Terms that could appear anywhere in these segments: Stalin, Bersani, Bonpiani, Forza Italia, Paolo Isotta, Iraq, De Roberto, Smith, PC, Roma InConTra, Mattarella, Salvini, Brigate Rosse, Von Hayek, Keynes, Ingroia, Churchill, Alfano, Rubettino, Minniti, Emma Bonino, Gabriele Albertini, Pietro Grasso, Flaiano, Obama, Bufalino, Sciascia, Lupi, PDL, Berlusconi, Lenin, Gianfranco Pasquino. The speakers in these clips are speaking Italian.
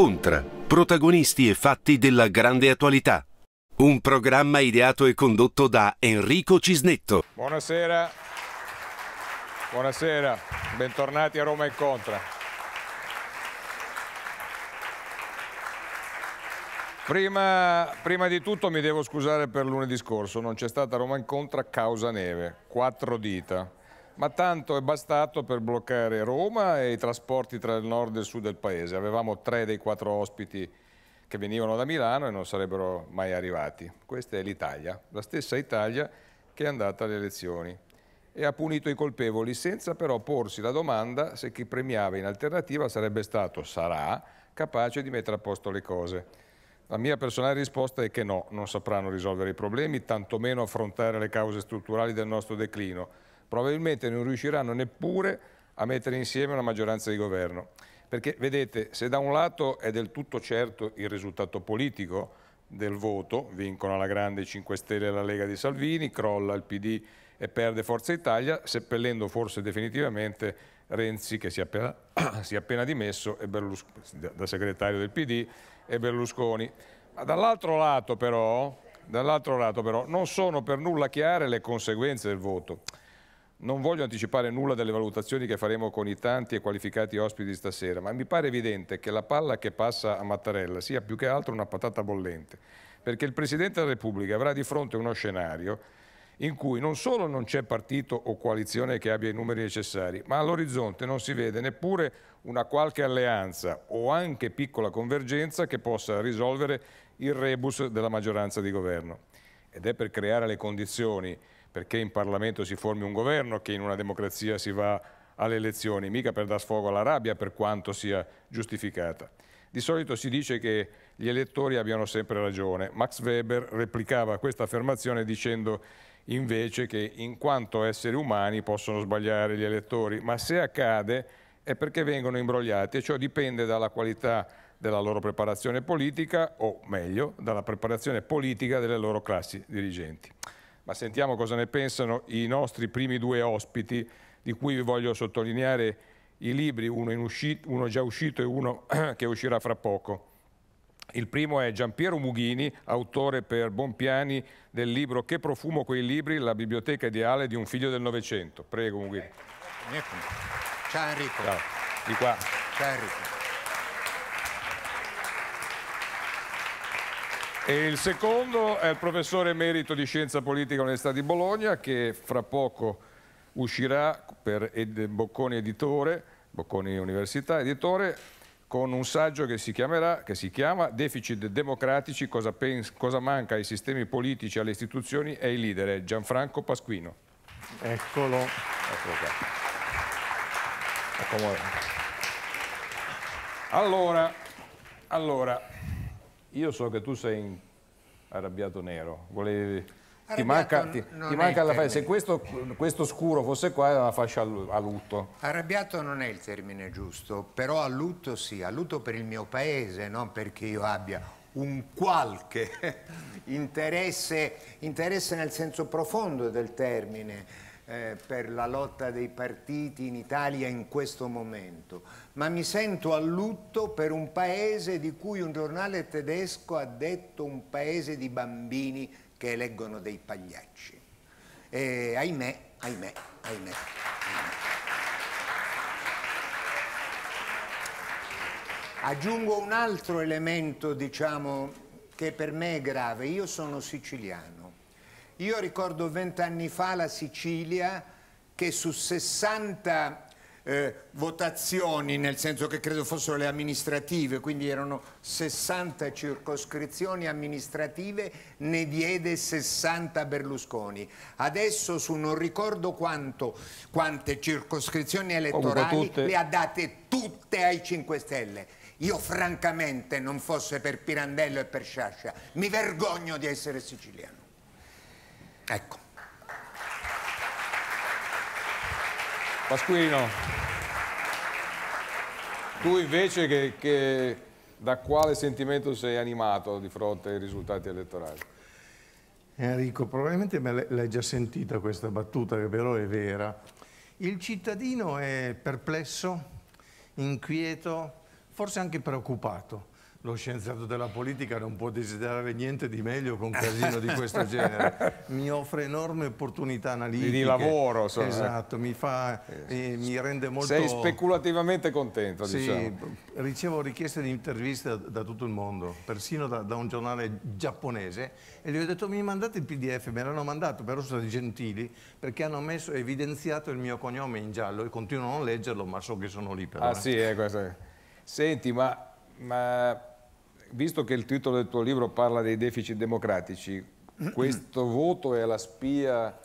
Contra, protagonisti e fatti della grande attualità. Un programma ideato e condotto da Enrico Cisnetto. Buonasera, buonasera, bentornati a Roma Incontra. Prima di tutto mi devo scusare per lunedì scorso, non c'è stata Roma Incontra a causa neve, 4 dita. Ma tanto è bastato per bloccare Roma e i trasporti tra il nord e il sud del paese. Avevamo 3 dei 4 ospiti che venivano da Milano e non sarebbero mai arrivati. Questa è l'Italia, la stessa Italia che è andata alle elezioni e ha punito i colpevoli senza però porsi la domanda se chi premiava in alternativa sarebbe stato, sarà, capace di mettere a posto le cose. La mia personale risposta è che no, non sapranno risolvere i problemi, tantomeno affrontare le cause strutturali del nostro declino. Probabilmente non riusciranno neppure a mettere insieme una maggioranza di governo. Perché, vedete, se da un lato è del tutto certo il risultato politico del voto, vincono alla grande 5 Stelle e la Lega di Salvini, crolla il PD e perde Forza Italia, seppellendo forse definitivamente Renzi, che si è appena dimesso, da segretario del PD, e Berlusconi. Ma dall'altro lato però non sono per nulla chiare le conseguenze del voto. Non voglio anticipare nulla delle valutazioni che faremo con i tanti e qualificati ospiti stasera, ma mi pare evidente che la palla che passa a Mattarella sia più che altro una patata bollente, perché il Presidente della Repubblica avrà di fronte uno scenario in cui non solo non c'è partito o coalizione che abbia i numeri necessari, ma all'orizzonte non si vede neppure una qualche alleanza o anche piccola convergenza che possa risolvere il rebus della maggioranza di governo. Ed è per creare le condizioni perché in Parlamento si formi un governo che in una democrazia si va alle elezioni, mica per dar sfogo alla rabbia per quanto sia giustificata. Di solito si dice che gli elettori abbiano sempre ragione. Max Weber replicava questa affermazione dicendo invece che in quanto esseri umani possono sbagliare gli elettori, ma se accade è perché vengono imbrogliati e ciò dipende dalla qualità della loro preparazione politica o meglio dalla preparazione politica delle loro classi dirigenti. Ma sentiamo cosa ne pensano i nostri primi 2 ospiti, di cui vi voglio sottolineare i libri, uno già uscito e uno che uscirà fra poco. Il primo è Giampiero Mughini, autore per Bonpiani del libro Che profumo quei libri, la biblioteca ideale di un figlio del Novecento. Prego Mughini. Ciao Enrico. Ciao. Di qua. Ciao Enrico. E il secondo è il professore emerito di Scienza Politica all'Università di Bologna, che fra poco uscirà per Bocconi Università Editore, con un saggio che si chiama Deficit democratici, cosa manca ai sistemi politici, alle istituzioni e ai leader. È Gianfranco Pasquino. Eccolo. Eccolo qua. Accomodati. Allora... Io so che tu sei arrabbiato nero, ti manca la fase. Se questo scuro fosse qua era una fascia a lutto. Arrabbiato non è il termine giusto, però a lutto sì, a lutto per il mio paese, non perché io abbia un qualche interesse nel senso profondo del termine. Per la lotta dei partiti in Italia in questo momento, ma mi sento a lutto per un paese di cui un giornale tedesco ha detto un paese di bambini che eleggono dei pagliacci. E ahimè. Aggiungo un altro elemento, diciamo, che per me è grave. Io sono siciliano. Io ricordo 20 anni fa la Sicilia che su 60 votazioni, nel senso che credo fossero le amministrative, quindi erano 60 circoscrizioni amministrative, ne diede 60 Berlusconi. Adesso su non ricordo quante circoscrizioni elettorali le ha date tutte ai 5 Stelle. Io francamente, non fosse per Pirandello e per Sciascia, mi vergogno di essere siciliano. Ecco. Pasquino, tu invece da quale sentimento sei animato di fronte ai risultati elettorali? Enrico, probabilmente l'hai già sentita questa battuta, che però è vera. Il cittadino è perplesso, inquieto, forse anche preoccupato. lo scienziato della politica non può desiderare niente di meglio con un casino di questo genere. Mi offre enorme opportunità analitiche. Di lavoro. Sono... Esatto, mi fa, mi rende molto... Sei speculativamente contento, sì, diciamo. Ricevo richieste di interviste da tutto il mondo, persino da un giornale giapponese, e gli ho detto: mi mandate il PDF? Me l'hanno mandato, però sono gentili, perché hanno messo, evidenziato il mio cognome in giallo, e continuo a non leggerlo, ma so che sono lì però. Ah sì, è questo. Senti, ma visto che il titolo del tuo libro parla dei deficit democratici, questo voto è la spia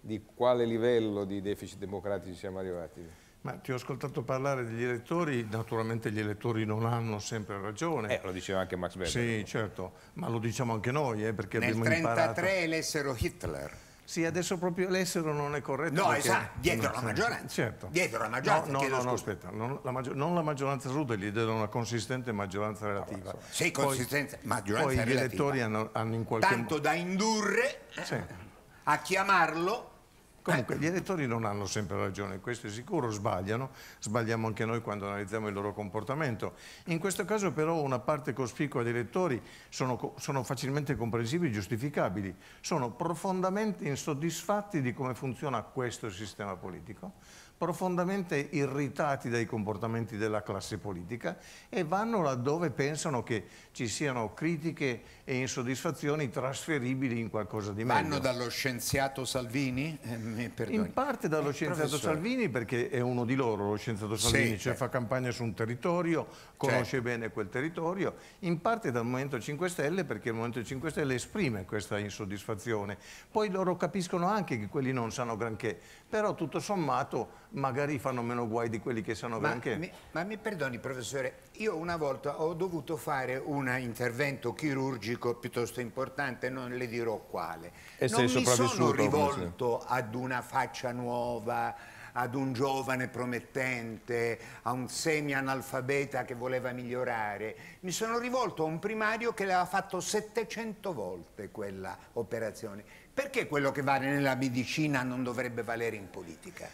di quale livello di deficit democratici siamo arrivati? Ma ti ho ascoltato parlare degli elettori, naturalmente gli elettori non hanno sempre ragione. Lo diceva anche Max Weber. Sì, certo, ma lo diciamo anche noi, perché nel abbiamo imparato. Nel 1933 elessero Hitler. Sì, adesso proprio l'essere non è corretto. No, perché... esatto, dietro la maggioranza. Certo. Dietro la maggioranza. No, aspetta, non la maggioranza assoluta, gli dietro una consistente maggioranza relativa. Sì, consistente maggioranza poi relativa. Poi gli elettori hanno in qualche modo... Tanto da indurre a chiamarlo... Comunque gli elettori non hanno sempre ragione, questo è sicuro, sbagliano, sbagliamo anche noi quando analizziamo il loro comportamento. In questo caso però una parte cospicua dei elettori sono facilmente comprensibili e giustificabili, sono profondamente insoddisfatti di come funziona questo sistema politico, profondamente irritati dai comportamenti della classe politica, e vanno laddove pensano che ci siano critiche e insoddisfazioni trasferibili in qualcosa di meglio. Vanno dallo scienziato Salvini? In parte dallo scienziato Salvini, perché è uno di loro, lo scienziato Salvini, cioè fa campagna su un territorio, conosce bene quel territorio, in parte dal Movimento 5 Stelle, perché il Movimento 5 Stelle esprime questa insoddisfazione. Poi loro capiscono anche che quelli non sanno granché, però tutto sommato magari fanno meno guai di quelli che sanno granché. Ma mi perdoni professore, io una volta ho dovuto fare un intervento chirurgico piuttosto importante, non le dirò quale. E non mi sono rivolto ad una faccia nuova, ad un giovane promettente, a un semi-analfabeta che voleva migliorare. Mi sono rivolto a un primario che l'aveva fatto 700 volte quella operazione. Perché quello che vale nella medicina non dovrebbe valere in politica?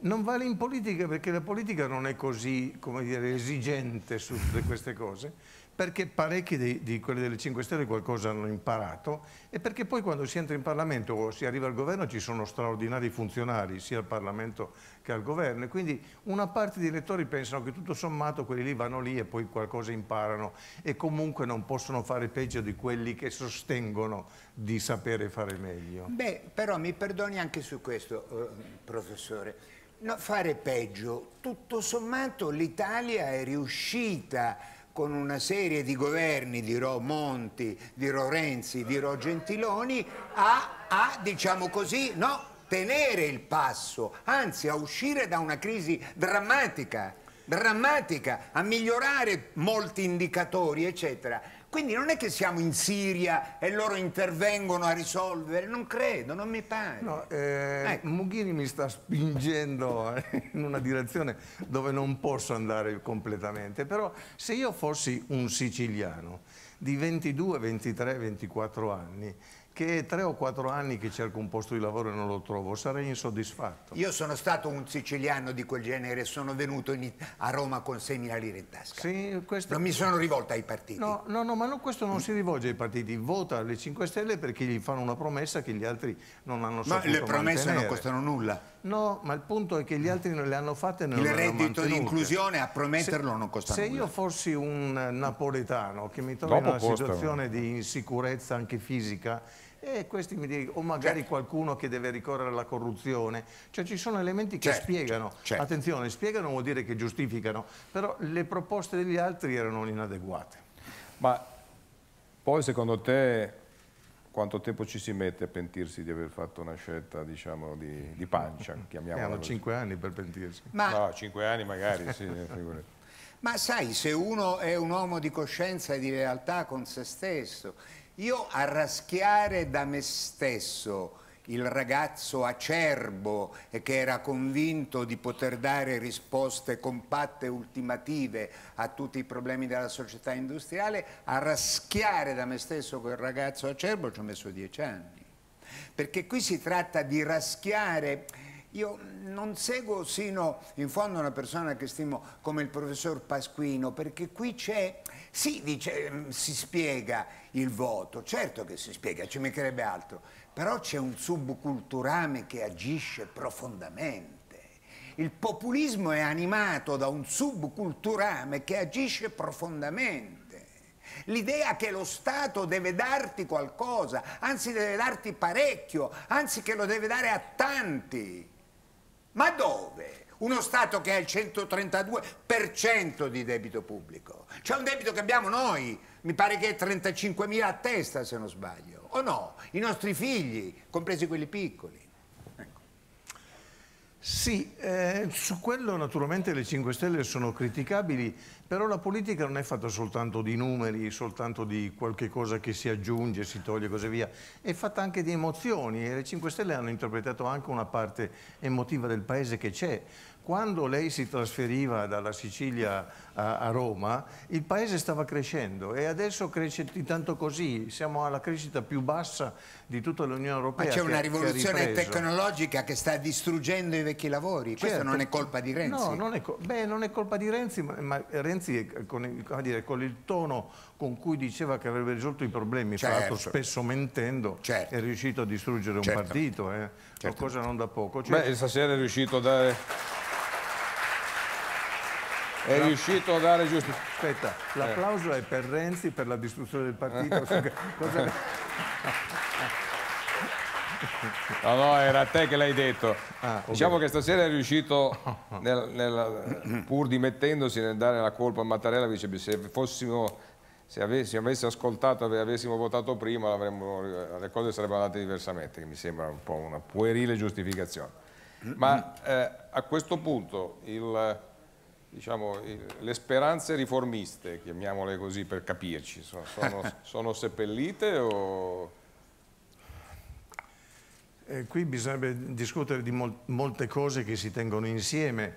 Non vale in politica perché la politica non è così, come dire, esigente su tutte queste cose, perché parecchi di quelli delle 5 Stelle qualcosa hanno imparato, e perché poi quando si entra in Parlamento o si arriva al governo ci sono straordinari funzionari sia al Parlamento che al governo, e quindi una parte di elettori pensano che tutto sommato quelli lì vanno lì e poi qualcosa imparano, e comunque non possono fare peggio di quelli che sostengono di sapere fare meglio. Beh, però mi perdoni anche su questo, professore. No, fare peggio. Tutto sommato l'Italia è riuscita con una serie di governi, dirò Monti, dirò Renzi, dirò Gentiloni, a diciamo così, tenere il passo, anzi a uscire da una crisi drammatica, a migliorare molti indicatori, eccetera. Quindi non è che siamo in Siria e loro intervengono a risolvere, non credo, non mi pare. No, ecco. Mughini mi sta spingendo in una direzione dove non posso andare completamente, però se io fossi un siciliano di 22, 23, 24 anni, che è 3 o 4 anni che cerco un posto di lavoro e non lo trovo, sarei insoddisfatto. Io sono stato un siciliano di quel genere, sono venuto a Roma con 6.000 lire in tasca. Sì, questo... Non mi sono rivolto ai partiti. No, ma questo non si rivolge ai partiti, vota alle 5 Stelle perché gli fanno una promessa che gli altri non hanno saputo mantenere. Ma le promesse non costano nulla. No, ma il punto è che gli altri non le hanno fatte e non le hanno mantenute. Il reddito di inclusione a prometterlo non costa nulla. Se io fossi un napoletano che mi trovo in una situazione di insicurezza anche fisica, e questi mi dicono, o magari qualcuno che deve ricorrere alla corruzione, cioè ci sono elementi che spiegano, attenzione, spiegano vuol dire che giustificano, però le proposte degli altri erano inadeguate. Ma poi secondo te... quanto tempo ci si mette a pentirsi di aver fatto una scelta, diciamo, di pancia? Hanno 5 anni per pentirsi. No, 5 anni magari, sì. Ma sai, se uno è un uomo di coscienza e di lealtà con se stesso, io a raschiare da me stesso il ragazzo acerbo che era convinto di poter dare risposte compatte e ultimative a tutti i problemi della società industriale, a raschiare da me stesso quel ragazzo acerbo ci ho messo 10 anni, perché qui si tratta di raschiare Io non seguo sino in fondo una persona che stimo come il professor Pasquino, perché qui c'è, sì, dice, si spiega il voto, certo che si spiega, ci mancherebbe altro, però c'è un subculturame che agisce profondamente. Il populismo è animato da un subculturame che agisce profondamente. L'idea che lo Stato deve darti qualcosa, anzi deve darti parecchio, anzi che lo deve dare a tanti. Ma dove? Uno Stato che ha il 132% di debito pubblico. C'è un debito che abbiamo noi, mi pare che è 35.000 a testa se non sbaglio, o no? I nostri figli, compresi quelli piccoli. Ecco. Sì, su quello naturalmente le 5 Stelle sono criticabili, però la politica non è fatta soltanto di numeri, soltanto di qualche cosa che si aggiunge, si toglie e così via, è fatta anche di emozioni e le 5 Stelle hanno interpretato anche una parte emotiva del paese che c'è. Quando lei si trasferiva dalla Sicilia a Roma, il paese stava crescendo e adesso cresce tanto così, siamo alla crescita più bassa di tutta l'Unione Europea. Ma c'è una rivoluzione tecnologica che sta distruggendo i vecchi lavori, certo. Questo non è colpa di Renzi? No, non è colpa di Renzi, ma Renzi con il tono con cui diceva che avrebbe risolto i problemi, certo. Tra l'altro spesso mentendo, certo. È riuscito a distruggere un partito, certo. Cosa non da poco. Cioè, beh, stasera è riuscito a dare... È riuscito a dare giusto. Aspetta, l'applauso è per Renzi per la distruzione del partito. Cosa... No, no, era a te che l'hai detto. Ah, diciamo che stasera è riuscito, pur dimettendosi, nel dare la colpa a Mattarella, dice che se avessi ascoltato e avessimo votato prima, le cose sarebbero andate diversamente, che mi sembra un po' una puerile giustificazione. Ma a questo punto diciamo, le speranze riformiste, chiamiamole così per capirci, sono seppellite o... qui bisognerebbe discutere di molte cose che si tengono insieme.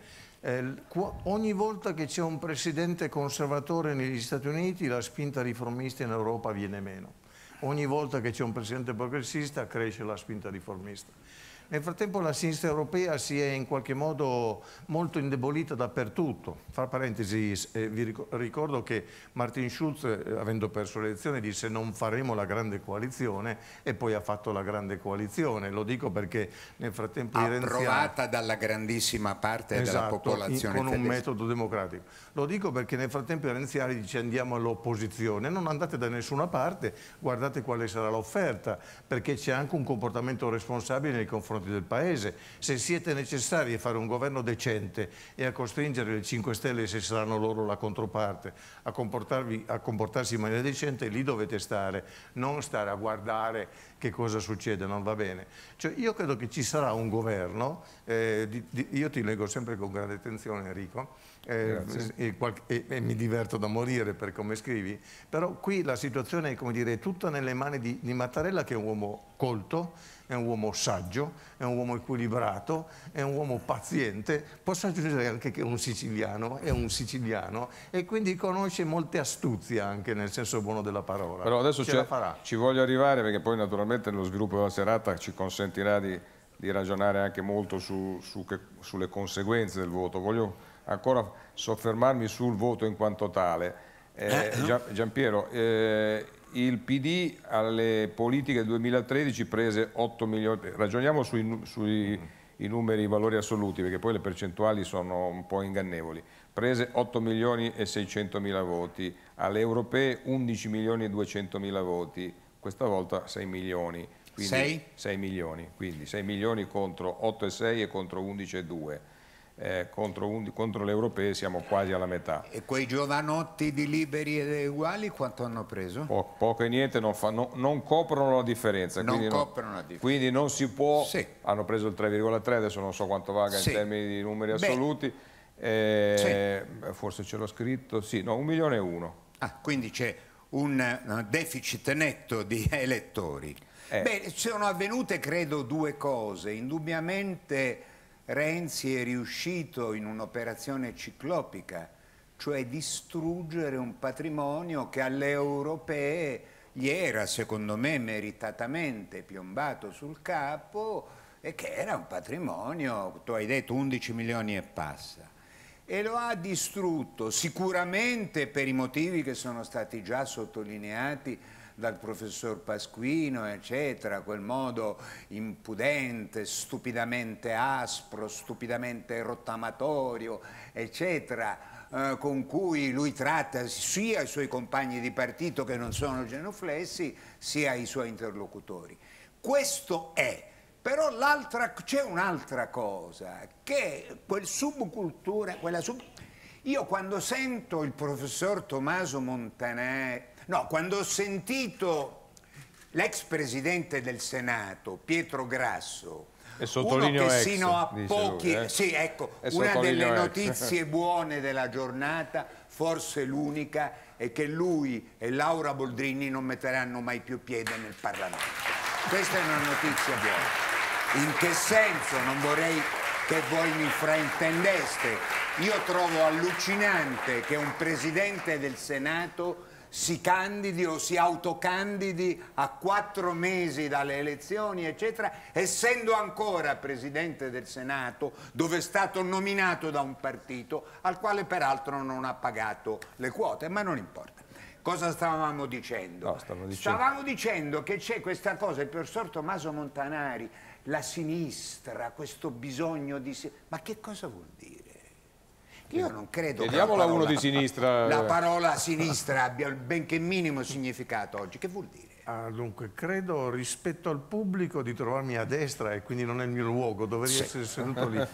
Ogni volta che c'è un presidente conservatore negli Stati Uniti, la spinta riformista in Europa viene meno. Ogni volta che c'è un presidente progressista, cresce la spinta riformista. Nel frattempo la sinistra europea si è in qualche modo molto indebolita dappertutto. Fra parentesi, vi ricordo che Martin Schulz, avendo perso le elezioni, disse non faremo la grande coalizione e poi ha fatto la grande coalizione. Lo dico perché nel frattempo i renziani... Approvata dalla grandissima parte della popolazione tedesca. Con un metodo democratico. Lo dico perché nel frattempo i renziani dice andiamo all'opposizione, non andate da nessuna parte, guardate quale sarà l'offerta, perché c'è anche un comportamento responsabile nei confronti del paese. Se siete necessari a fare un governo decente e a costringere le 5 Stelle, se saranno loro la controparte, a comportarsi in maniera decente, lì dovete stare, non stare a guardare che cosa succede, non va bene. Cioè, io credo che ci sarà un governo, io ti leggo sempre con grande attenzione Enrico, e mi diverto da morire per come scrivi, però qui la situazione è, come dire, tutta nelle mani di Mattarella, che è un uomo colto, è un uomo saggio, è un uomo equilibrato, è un uomo paziente, posso aggiungere anche che è un siciliano e quindi conosce molte astuzie anche nel senso buono della parola. Però adesso ce la farà. Ci voglio arrivare perché poi naturalmente lo sviluppo della serata ci consentirà di ragionare anche molto sulle conseguenze del voto. Voglio ancora soffermarmi sul voto in quanto tale. Giampiero, il PD alle politiche del 2013 prese 8 milioni, ragioniamo sui numeri, i valori assoluti, perché poi le percentuali sono un po' ingannevoli, prese 8 milioni e 600.000 voti, alle europee 11 milioni e 200.000 voti, questa volta 6 milioni, quindi 6 milioni contro 8,6 e contro 11,2. Contro le europee siamo quasi alla metà. E quei giovanotti di Liberi e Uguali quanto hanno preso? Poco e niente, non coprono la differenza. Quindi non si può, sì. Hanno preso il 3,3, adesso non so quanto valga, sì. In termini di numeri assoluti, sì. Forse ce l'ho scritto, sì, no, 1.000.001. Ah, quindi c'è un deficit netto di elettori. Beh, sono avvenute credo due cose, indubbiamente... Renzi è riuscito in un'operazione ciclopica, cioè distruggere un patrimonio che alle europee gli era, secondo me, meritatamente piombato sul capo, e che era un patrimonio, tu hai detto 11 milioni e passa, e lo ha distrutto sicuramente per i motivi che sono stati già sottolineati dal professor Pasquino, eccetera, quel modo impudente, stupidamente aspro, stupidamente rottamatorio, eccetera, con cui lui tratta sia i suoi compagni di partito che non sono genuflessi, sia i suoi interlocutori. Questo è, però c'è un'altra cosa, che quel subcultura, io quando sento il professor Tommaso Montanari, no, quando ho sentito l'ex presidente del Senato, Pietro Grasso, e sottolineo uno che sino a pochi... Lui, sì, ecco, una delle notizie buone della giornata, forse l'unica, è che lui e Laura Boldrini non metteranno mai più piede nel Parlamento. Questa è una notizia buona. In che senso? Non vorrei che voi mi fraintendeste. Io trovo allucinante che un presidente del Senato si candidi o si autocandidi a 4 mesi dalle elezioni, eccetera, essendo ancora presidente del Senato, dove è stato nominato da un partito al quale peraltro non ha pagato le quote, ma non importa. Cosa stavamo dicendo? No, stavamo dicendo che c'è questa cosa, il professor Tommaso Montanari, la sinistra, questo bisogno di... Ma che cosa vuol dire? Io non credo che la parola sinistra abbia il benché minimo significato oggi. Che vuol dire? Ah, dunque, credo rispetto al pubblico di trovarmi a destra e quindi non è il mio luogo, dovrei essere seduto lì.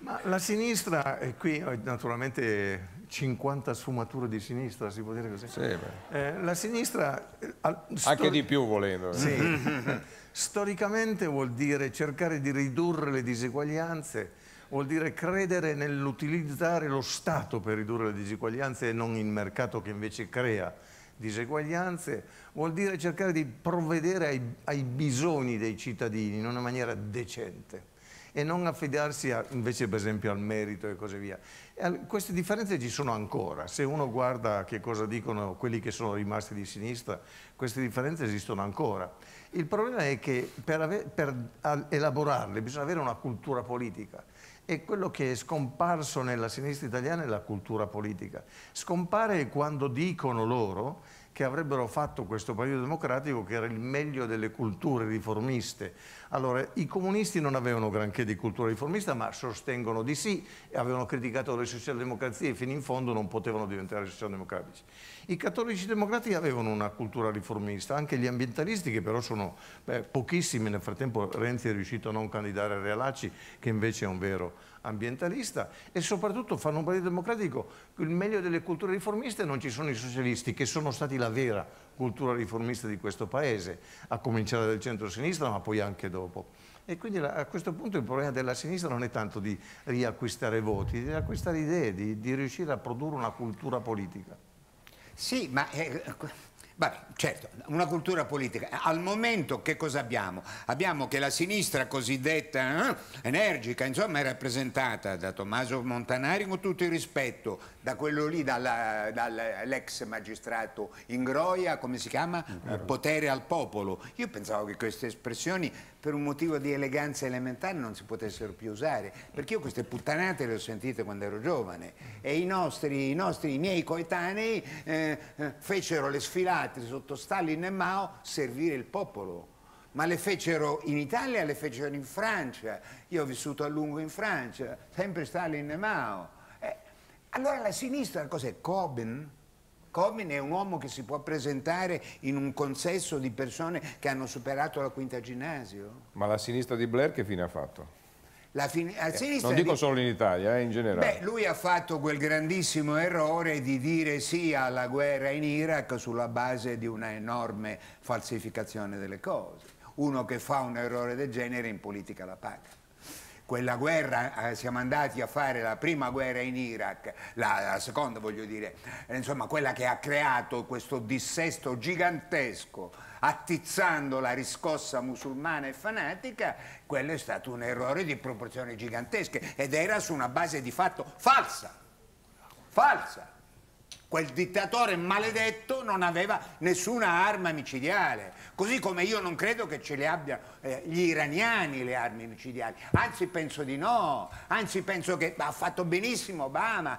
Ma la sinistra, e qui naturalmente 50 sfumature di sinistra, si può dire così? Sì, la sinistra... anche di più volendo. Sì. Storicamente vuol dire cercare di ridurre le diseguaglianze, vuol dire credere nell'utilizzare lo Stato per ridurre le diseguaglianze e non il mercato che invece crea diseguaglianze, vuol dire cercare di provvedere ai bisogni dei cittadini in una maniera decente e non affidarsi invece per esempio al merito e così via. Queste differenze ci sono ancora, se uno guarda che cosa dicono quelli che sono rimasti di sinistra, queste differenze esistono ancora. Il problema è che per elaborarle bisogna avere una cultura politica. E quello che è scomparso nella sinistra italiana è la cultura politica. Scompare quando dicono loro che avrebbero fatto questo Partito Democratico che era il meglio delle culture riformiste. Allora, i comunisti non avevano granché di cultura riformista, ma sostengono di sì, avevano criticato le socialdemocrazie e fino in fondo non potevano diventare socialdemocratici. I cattolici democratici avevano una cultura riformista, anche gli ambientalisti, che però sono pochissimi, nel frattempo Renzi è riuscito a non candidare a Realacci, che invece è un vero ambientalista, e soprattutto fanno un Partito Democratico il meglio delle culture riformiste. Non ci sono i socialisti, che sono stati la vera cultura riformista di questo paese, a cominciare dal centro-sinistra ma poi anche dopo. E quindi a questo punto il problema della sinistra non è tanto di riacquistare voti, di riacquistare idee, di riuscire a produrre una cultura politica. Sì, ma vabbè, certo, una cultura politica. Al momento che cosa abbiamo? Abbiamo che la sinistra cosiddetta energica, insomma, è rappresentata da Tommaso Montanari, con tutto il rispetto, da quello lì, dall'ex magistrato Ingroia, come si chiama? Potere al popolo. Io pensavo che queste espressioni per un motivo di eleganza elementare non si potessero più usare, perché io queste puttanate le ho sentite quando ero giovane e i miei coetanei fecero le sfilate sotto Stalin e Mao servire il popolo, ma le fecero in Italia, le fecero in Francia, io ho vissuto a lungo in Francia, sempre Stalin e Mao. Allora la sinistra cos'è? Coben? Coben è un uomo che si può presentare in un consesso di persone che hanno superato la quinta ginnasio. Ma la sinistra di Blair che fine ha fatto? Non dico solo in Italia, in generale. Beh, lui ha fatto quel grandissimo errore di dire sì alla guerra in Iraq sulla base di una enorme falsificazione delle cose. Uno che fa un errore del genere in politica la paga. Quella guerra, siamo andati a fare la prima guerra in Iraq, la seconda voglio dire, insomma quella che ha creato questo dissesto gigantesco, attizzando la riscossa musulmana e fanatica, quello è stato un errore di proporzioni gigantesche ed era su una base di fatto falsa. Quel dittatore maledetto non aveva nessuna arma micidiale, così come io non credo che ce le abbiano gli iraniani le armi micidiali, anzi penso di no, anzi penso che ha fatto benissimo Obama.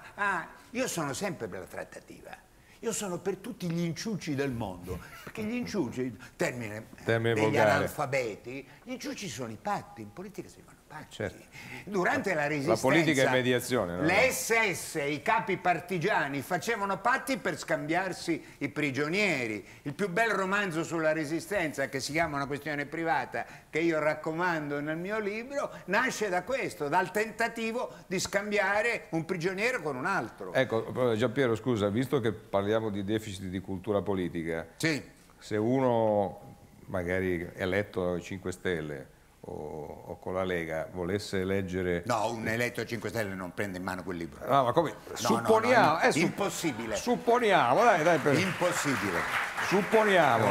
Io sono sempre per la trattativa, io sono per tutti gli inciucci del mondo, perché gli inciucci, termine degli volgare, analfabeti, gli inciucci sono i patti, in politica si fanno patti. Certo. Durante la resistenza, la politica è mediazione, no? Le SS, i capi partigiani facevano patti per scambiarsi i prigionieri. Il più bel romanzo sulla resistenza, che si chiama Una questione privata, che io raccomando nel mio libro, nasce da questo, dal tentativo di scambiare un prigioniero con un altro. Ecco, Giampiero, scusa, visto che parliamo di deficit di cultura politica, sì, se uno magari eletto 5 Stelle o con la Lega volesse leggere... No, un eletto 5 Stelle non prende in mano quel libro. No, ma come? No, supponiamo... No, no, impossibile. Supponiamo, dai per... Impossibile. Supponiamo.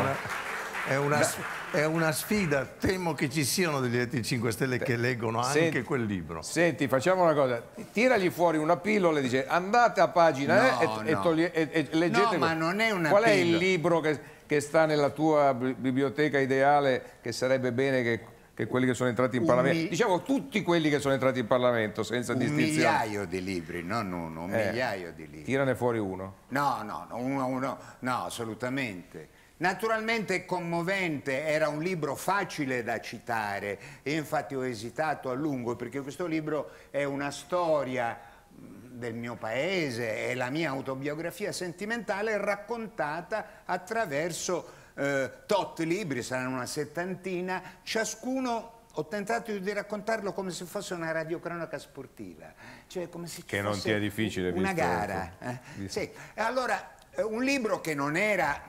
È una sfida, temo che ci siano degli eletti 5 Stelle che leggono anche quel libro. Senti, facciamo una cosa, tiragli fuori una pillola e dice andate a pagina e leggete... No, ma non è una pillola. Qual è il libro che sta nella tua biblioteca ideale, che sarebbe bene che quelli che sono entrati in Parlamento, diciamo tutti quelli che sono entrati in Parlamento senza distinzione. Un migliaio di libri, non uno, un migliaio di libri. Tirane fuori uno. No, assolutamente. Naturalmente commovente, era un libro facile da citare, e infatti ho esitato a lungo, perché questo libro è una storia del mio paese, è la mia autobiografia sentimentale raccontata attraverso tot libri, saranno una settantina, ciascuno ho tentato di raccontarlo come se fosse una radiocronaca sportiva, cioè come se che non sia difficile una gara. Sì. Allora, un libro che non era,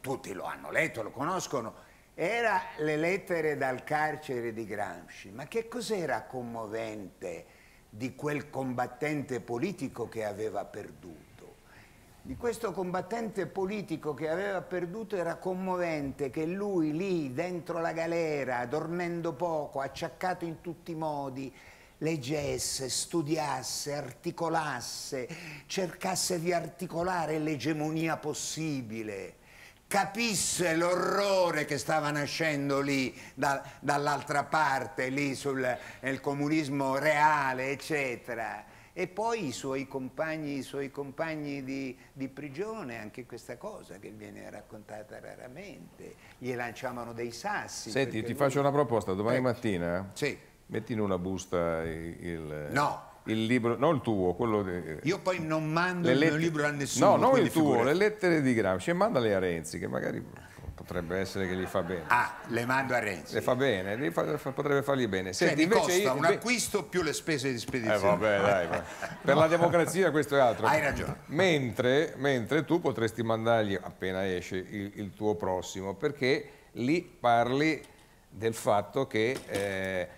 tutti lo hanno letto, lo conoscono, era Le lettere dal carcere di Gramsci. Ma che cos'era commovente di quel combattente politico che aveva perduto? Di questo combattente politico che aveva perduto era commovente che lui lì dentro la galera, dormendo poco, acciaccato in tutti i modi, leggesse, studiasse, articolasse, cercasse di articolare l'egemonia possibile, capisse l'orrore che stava nascendo lì, dall'altra parte, lì nel comunismo reale, eccetera. E poi i suoi compagni di prigione, anche questa cosa che viene raccontata raramente, gli lanciavano dei sassi. Senti, ti faccio una proposta, domani mattina metti in una busta il libro, non il tuo, quello di... Io poi non mando il mio libro a nessuno. No, non il tuo, le lettere di Gramsci, e mandale a Renzi, che magari potrebbe essere che gli fa bene. Le mando a Renzi. Le fa bene, potrebbe fargli bene. Senti, invece costa un acquisto più le spese di spedizione. Vabbè, dai, per la democrazia questo è altro. Hai ragione. Mentre tu potresti mandargli, appena esce, il tuo prossimo, perché lì parli del fatto che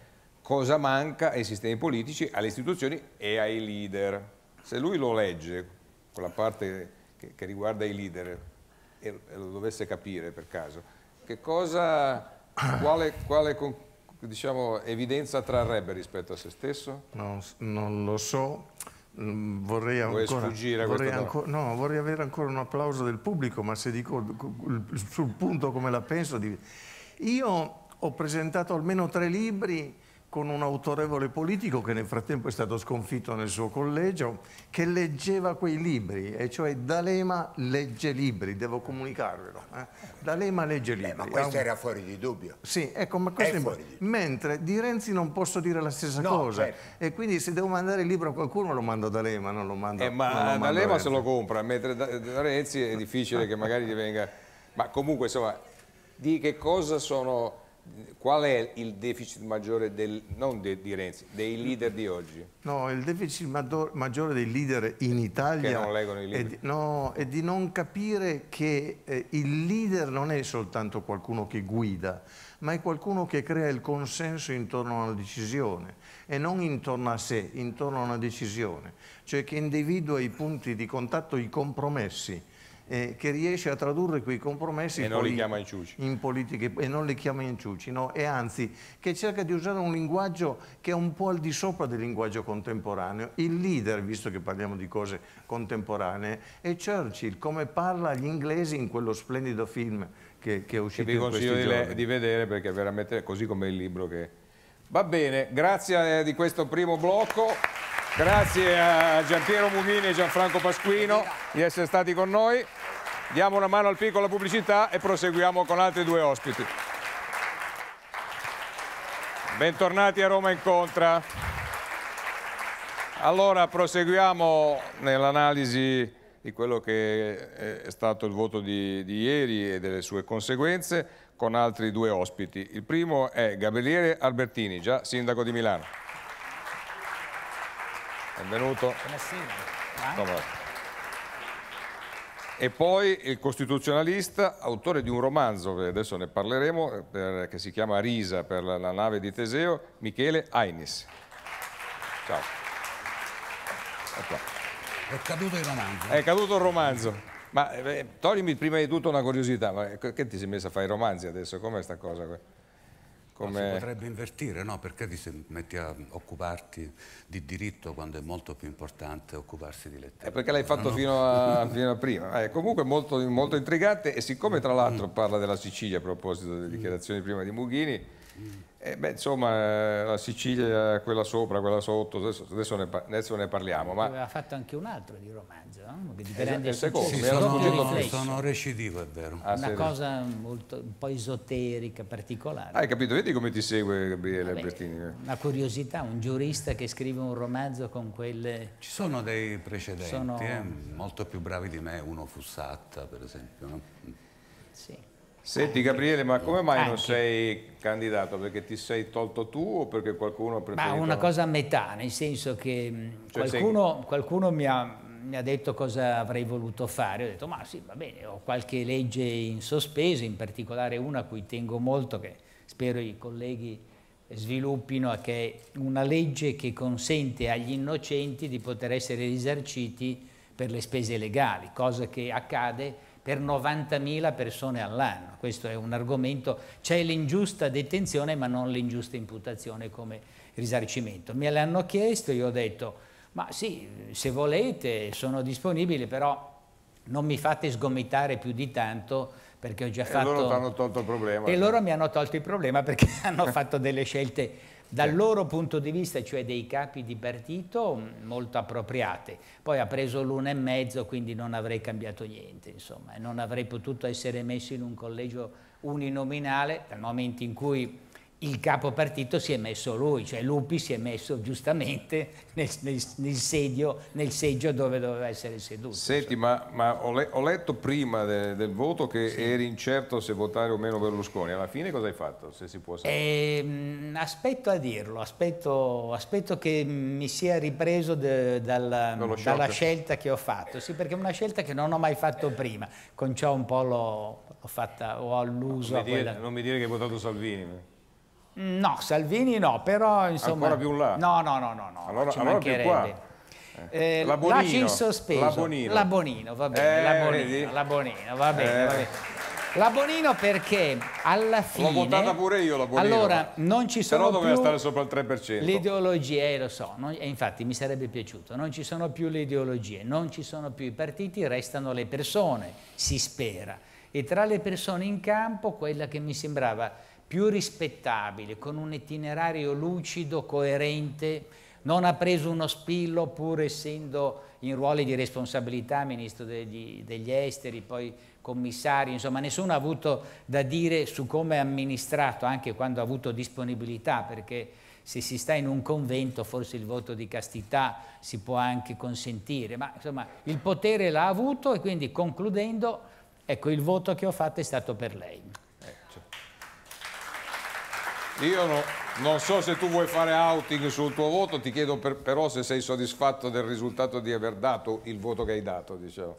cosa manca ai sistemi politici, alle istituzioni e ai leader. Se lui lo legge, quella parte che riguarda i leader, e lo dovesse capire per caso, che cosa, quale diciamo, evidenza trarrebbe rispetto a se stesso? Non lo so, vorrei avere ancora un applauso del pubblico, ma se dico sul punto come la penso, io ho presentato almeno 3 libri con un autorevole politico che nel frattempo è stato sconfitto nel suo collegio, che leggeva quei libri, e cioè D'Alema legge libri, devo comunicarvelo. D'Alema legge libri. Ma questo era fuori di dubbio. Sì, ecco, ma questo è fuori di dubbio. Mentre di Renzi non posso dire la stessa cosa, certo. E quindi se devo mandare il libro a qualcuno lo mando a D'Alema, non lo mando a ma D'Alema se lo compra, mentre da Renzi è difficile che magari gli venga... Ma comunque, insomma, di che cosa sono... Qual è il deficit maggiore, non di Renzi, dei leader di oggi? No, il deficit maggiore dei leader in Italia che non leggono i libri. È di non capire che il leader non è soltanto qualcuno che guida, ma è qualcuno che crea il consenso intorno a una decisione, e non intorno a sé, intorno a una decisione. Cioè che individua i punti di contatto, i compromessi. che riesce a tradurre quei compromessi e non li chiama inciuci. In politiche e non li chiama inciuci, no? E anzi che cerca di usare un linguaggio che è un po' al di sopra del linguaggio contemporaneo. Il leader, visto che parliamo di cose contemporanee, è Churchill, come parla agli inglesi in quello splendido film che è uscito in questi giorni. Vi consiglio di vedere, perché veramente, così come il libro che... Va bene, grazie di questo primo blocco, grazie a Giampiero Mughini e Gianfranco Pasquino di essere stati con noi. Diamo una mano al piccola pubblicità e proseguiamo con altri due ospiti. Bentornati a Roma Incontra. Allora, proseguiamo nell'analisi di quello che è stato il voto di ieri e delle sue conseguenze, con altri due ospiti. Il primo è Gabriele Albertini, già sindaco di Milano. Benvenuto. Buonasera. E poi il costituzionalista, autore di un romanzo, adesso ne parleremo, che si chiama Risa per la nave di Teseo, Michele Ainis. Ciao. È caduto il romanzo. È caduto il romanzo. Ma toglimi prima di tutto una curiosità, ma che ti sei messa a fare i romanzi adesso? Com'è sta cosa? Si potrebbe invertire, no? Perché ti metti a occuparti di diritto quando è molto più importante occuparsi di letteratura? Perché l'hai fatto fino a prima. Comunque molto, molto intrigante, e siccome tra l'altro parla della Sicilia a proposito delle dichiarazioni prima di Mughini, beh, insomma, la Sicilia, quella sopra, quella sotto, adesso ne parliamo. Ma aveva fatto anche un altro di romanzo, no? Sono recidivo, è vero. Una cosa molto, un po' esoterica, particolare. Hai capito? Vedi come ti segue Gabriele Albertini. Una curiosità, un giurista che scrive un romanzo con quelle... Ci sono dei precedenti, molto più bravi di me, uno Fussatta, per esempio. No? Sì. Senti Gabriele, ma come mai non sei candidato? Perché ti sei tolto tu o perché qualcuno ha preferito? Ma una cosa a metà, nel senso che qualcuno mi ha detto cosa avrei voluto fare. Ho detto ma sì, va bene, ho qualche legge in sospeso, in particolare una a cui tengo molto, che spero i colleghi sviluppino, che è una legge che consente agli innocenti di poter essere risarciti per le spese legali, cosa che accade per 90.000 persone all'anno. Questo è un argomento, c'è l'ingiusta detenzione ma non l'ingiusta imputazione come risarcimento. Me l'hanno chiesto, io ho detto, ma sì, se volete sono disponibile, però non mi fate sgomitare più di tanto, perché ho già fatto... E loro ti hanno tolto il problema. E loro mi hanno tolto il problema, perché hanno fatto delle scelte dal loro punto di vista, cioè dei capi di partito, molto appropriate. Poi ha preso l'1,5, quindi non avrei cambiato niente, insomma, non avrei potuto essere messo in un collegio uninominale dal momento in cui il capo partito si è messo lui, cioè Lupi si è messo giustamente nel seggio dove doveva essere seduto. Senti, ma ho letto prima del voto che eri incerto se votare o meno Berlusconi. Alla fine cosa hai fatto, se si può sapere? Aspetto a dirlo, aspetto che mi sia ripreso dalla scelta che ho fatto. Sì, perché è una scelta che non ho mai fatto prima, con ciò un po' l'ho fatta, ho alluso a quella... Non mi dire che hai votato Salvini. No, Salvini no, però insomma... Ancora più là? No, allora più qua. La Bonino, lasci in sospeso. La Bonino, va bene, la Bonino, va bene. La Bonino perché alla fine... L'ho votata pure io la Bonino. Allora, non ci sono più... Però doveva stare sopra il 3%. L'ideologia, lo so, e infatti mi sarebbe piaciuto. Non ci sono più le ideologie, non ci sono più i partiti, restano le persone, si spera. E tra le persone in campo, quella che mi sembrava... più rispettabile, con un itinerario lucido, coerente, non ha preso uno spillo pur essendo in ruoli di responsabilità, ministro degli esteri, poi commissari, insomma nessuno ha avuto da dire su come ha amministrato, anche quando ha avuto disponibilità, perché se si sta in un convento forse il voto di castità si può anche consentire, ma insomma il potere l'ha avuto, e quindi concludendo, ecco, il voto che ho fatto è stato per lei. Io non so se tu vuoi fare outing sul tuo voto, ti chiedo però se sei soddisfatto del risultato di aver dato il voto che hai dato, diciamo.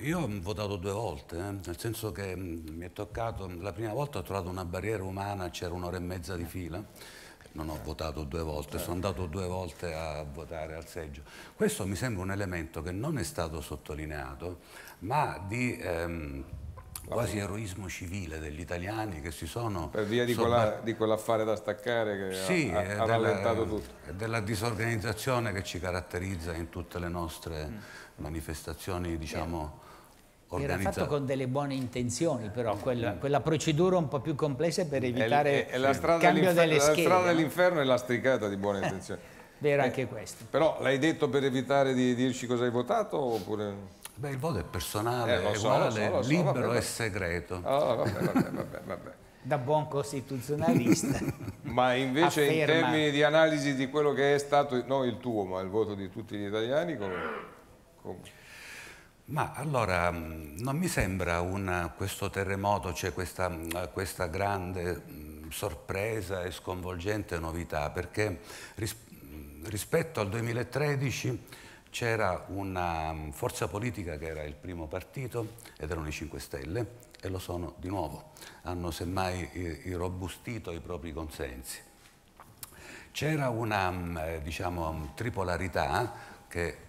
Io ho votato due volte, nel senso che mi è toccato, la prima volta ho trovato una barriera umana, c'era 1,5 di fila, non ho votato due volte, sono andato due volte a votare al seggio. Questo mi sembra un elemento che non è stato sottolineato, ma di quasi eroismo civile degli italiani che si sono... Per via di quell'affare da staccare che ha rallentato tutto. E della disorganizzazione che ci caratterizza in tutte le nostre manifestazioni, diciamo... Era fatto con delle buone intenzioni, però quella procedura un po' più complessa per evitare il cambio delle schede. La strada dell'inferno è lastricata di buone intenzioni. Vero anche questo. Però l'hai detto per evitare di dirci cosa hai votato? Oppure... Beh, il voto è personale, è uguale, libero e segreto. Vabbè. Da buon costituzionalista. Ma invece in termini di analisi di quello che è stato, non il tuo, ma il voto di tutti gli italiani, come... Ma allora non mi sembra questo terremoto, cioè questa grande sorpresa e sconvolgente novità, perché rispetto al 2013 c'era una forza politica che era il primo partito ed erano i 5 Stelle e lo sono di nuovo, hanno semmai irrobustito i propri consensi. C'era una, diciamo, tripolarità che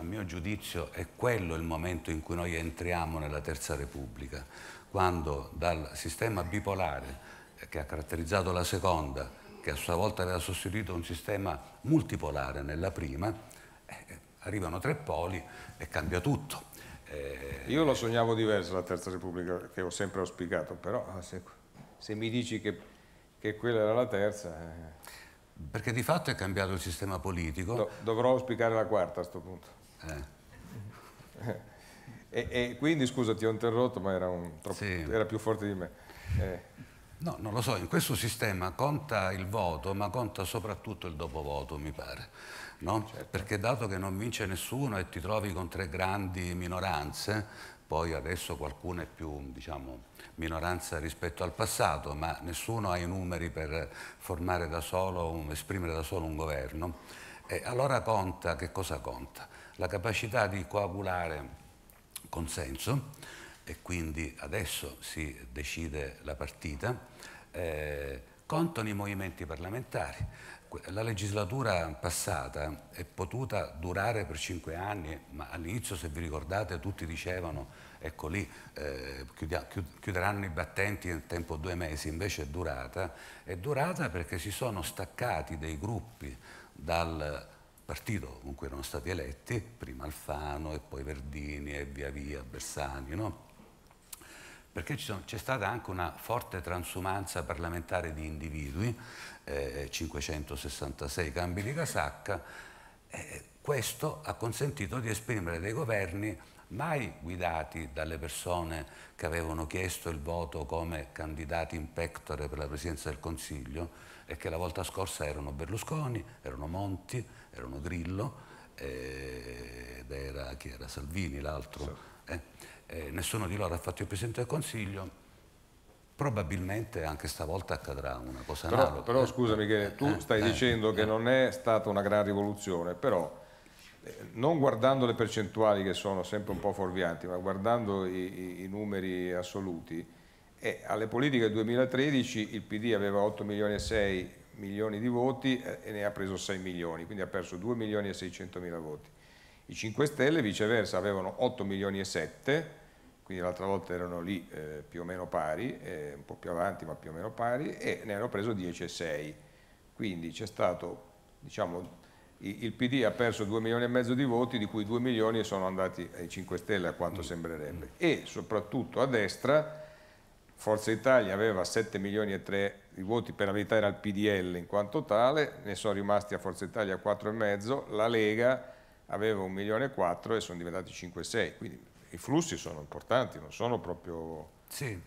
a mio giudizio è quello il momento in cui noi entriamo nella Terza Repubblica, quando dal sistema bipolare che ha caratterizzato la seconda, che a sua volta aveva sostituito un sistema multipolare nella prima, arrivano tre poli e cambia tutto. Io lo sognavo diverso la Terza Repubblica, che ho sempre auspicato, però se mi dici che quella era la terza... Perché di fatto è cambiato il sistema politico. Dovrò auspicare la quarta a sto punto. E quindi, scusa, ti ho interrotto, ma era più forte di me. No, non lo so, in questo sistema conta il voto, ma conta soprattutto il dopovoto, mi pare, no? Certo. Perché dato che non vince nessuno e ti trovi con tre grandi minoranze, poi adesso qualcuno è più, diciamo, minoranza rispetto al passato, ma nessuno ha i numeri per formare da solo, esprimere da solo un governo. E allora conta, che cosa conta? La capacità di coagulare consenso, e quindi adesso si decide la partita, contano i movimenti parlamentari. La legislatura passata è potuta durare per 5 anni, ma all'inizio, se vi ricordate, tutti dicevano ecco lì, chiuderanno i battenti nel tempo 2 mesi, invece è durata perché si sono staccati dei gruppi dal partito con cui erano stati eletti, prima Alfano e poi Verdini e via via Bersani, no? Perché c'è stata anche una forte transumanza parlamentare di individui, 566 cambi di casacca, questo ha consentito di esprimere dei governi mai guidati dalle persone che avevano chiesto il voto come candidati in pectore per la presidenza del Consiglio e che la volta scorsa erano Berlusconi, erano Monti, erano Grillo ed era, chi era? Salvini l'altro. Sì. Nessuno di loro ha fatto il Presidente del Consiglio. Probabilmente anche stavolta accadrà una cosa analoga. Però scusa Michele, tu stai dicendo che non è stata una gran rivoluzione, però non guardando le percentuali che sono sempre un po' fuorvianti, ma guardando i numeri assoluti, alle politiche del 2013 il PD aveva 8.6 milioni di voti e ne ha preso 6 milioni, quindi ha perso 2.600.000 voti. I 5 Stelle viceversa avevano 8.7 milioni, quindi l'altra volta erano lì più o meno pari, un po' più avanti ma più o meno pari, e ne hanno preso 10,6. Quindi c'è stato, diciamo, il PD ha perso 2,5 milioni di voti, di cui 2 milioni sono andati ai 5 Stelle a quanto sembrerebbe. E soprattutto a destra Forza Italia aveva 7,3 milioni di voti, per la verità era il PDL in quanto tale, ne sono rimasti a Forza Italia 4,5, la Lega aveva 1,4 milioni e sono diventati 5,6. Quindi i flussi sono importanti, non sono proprio... Sì,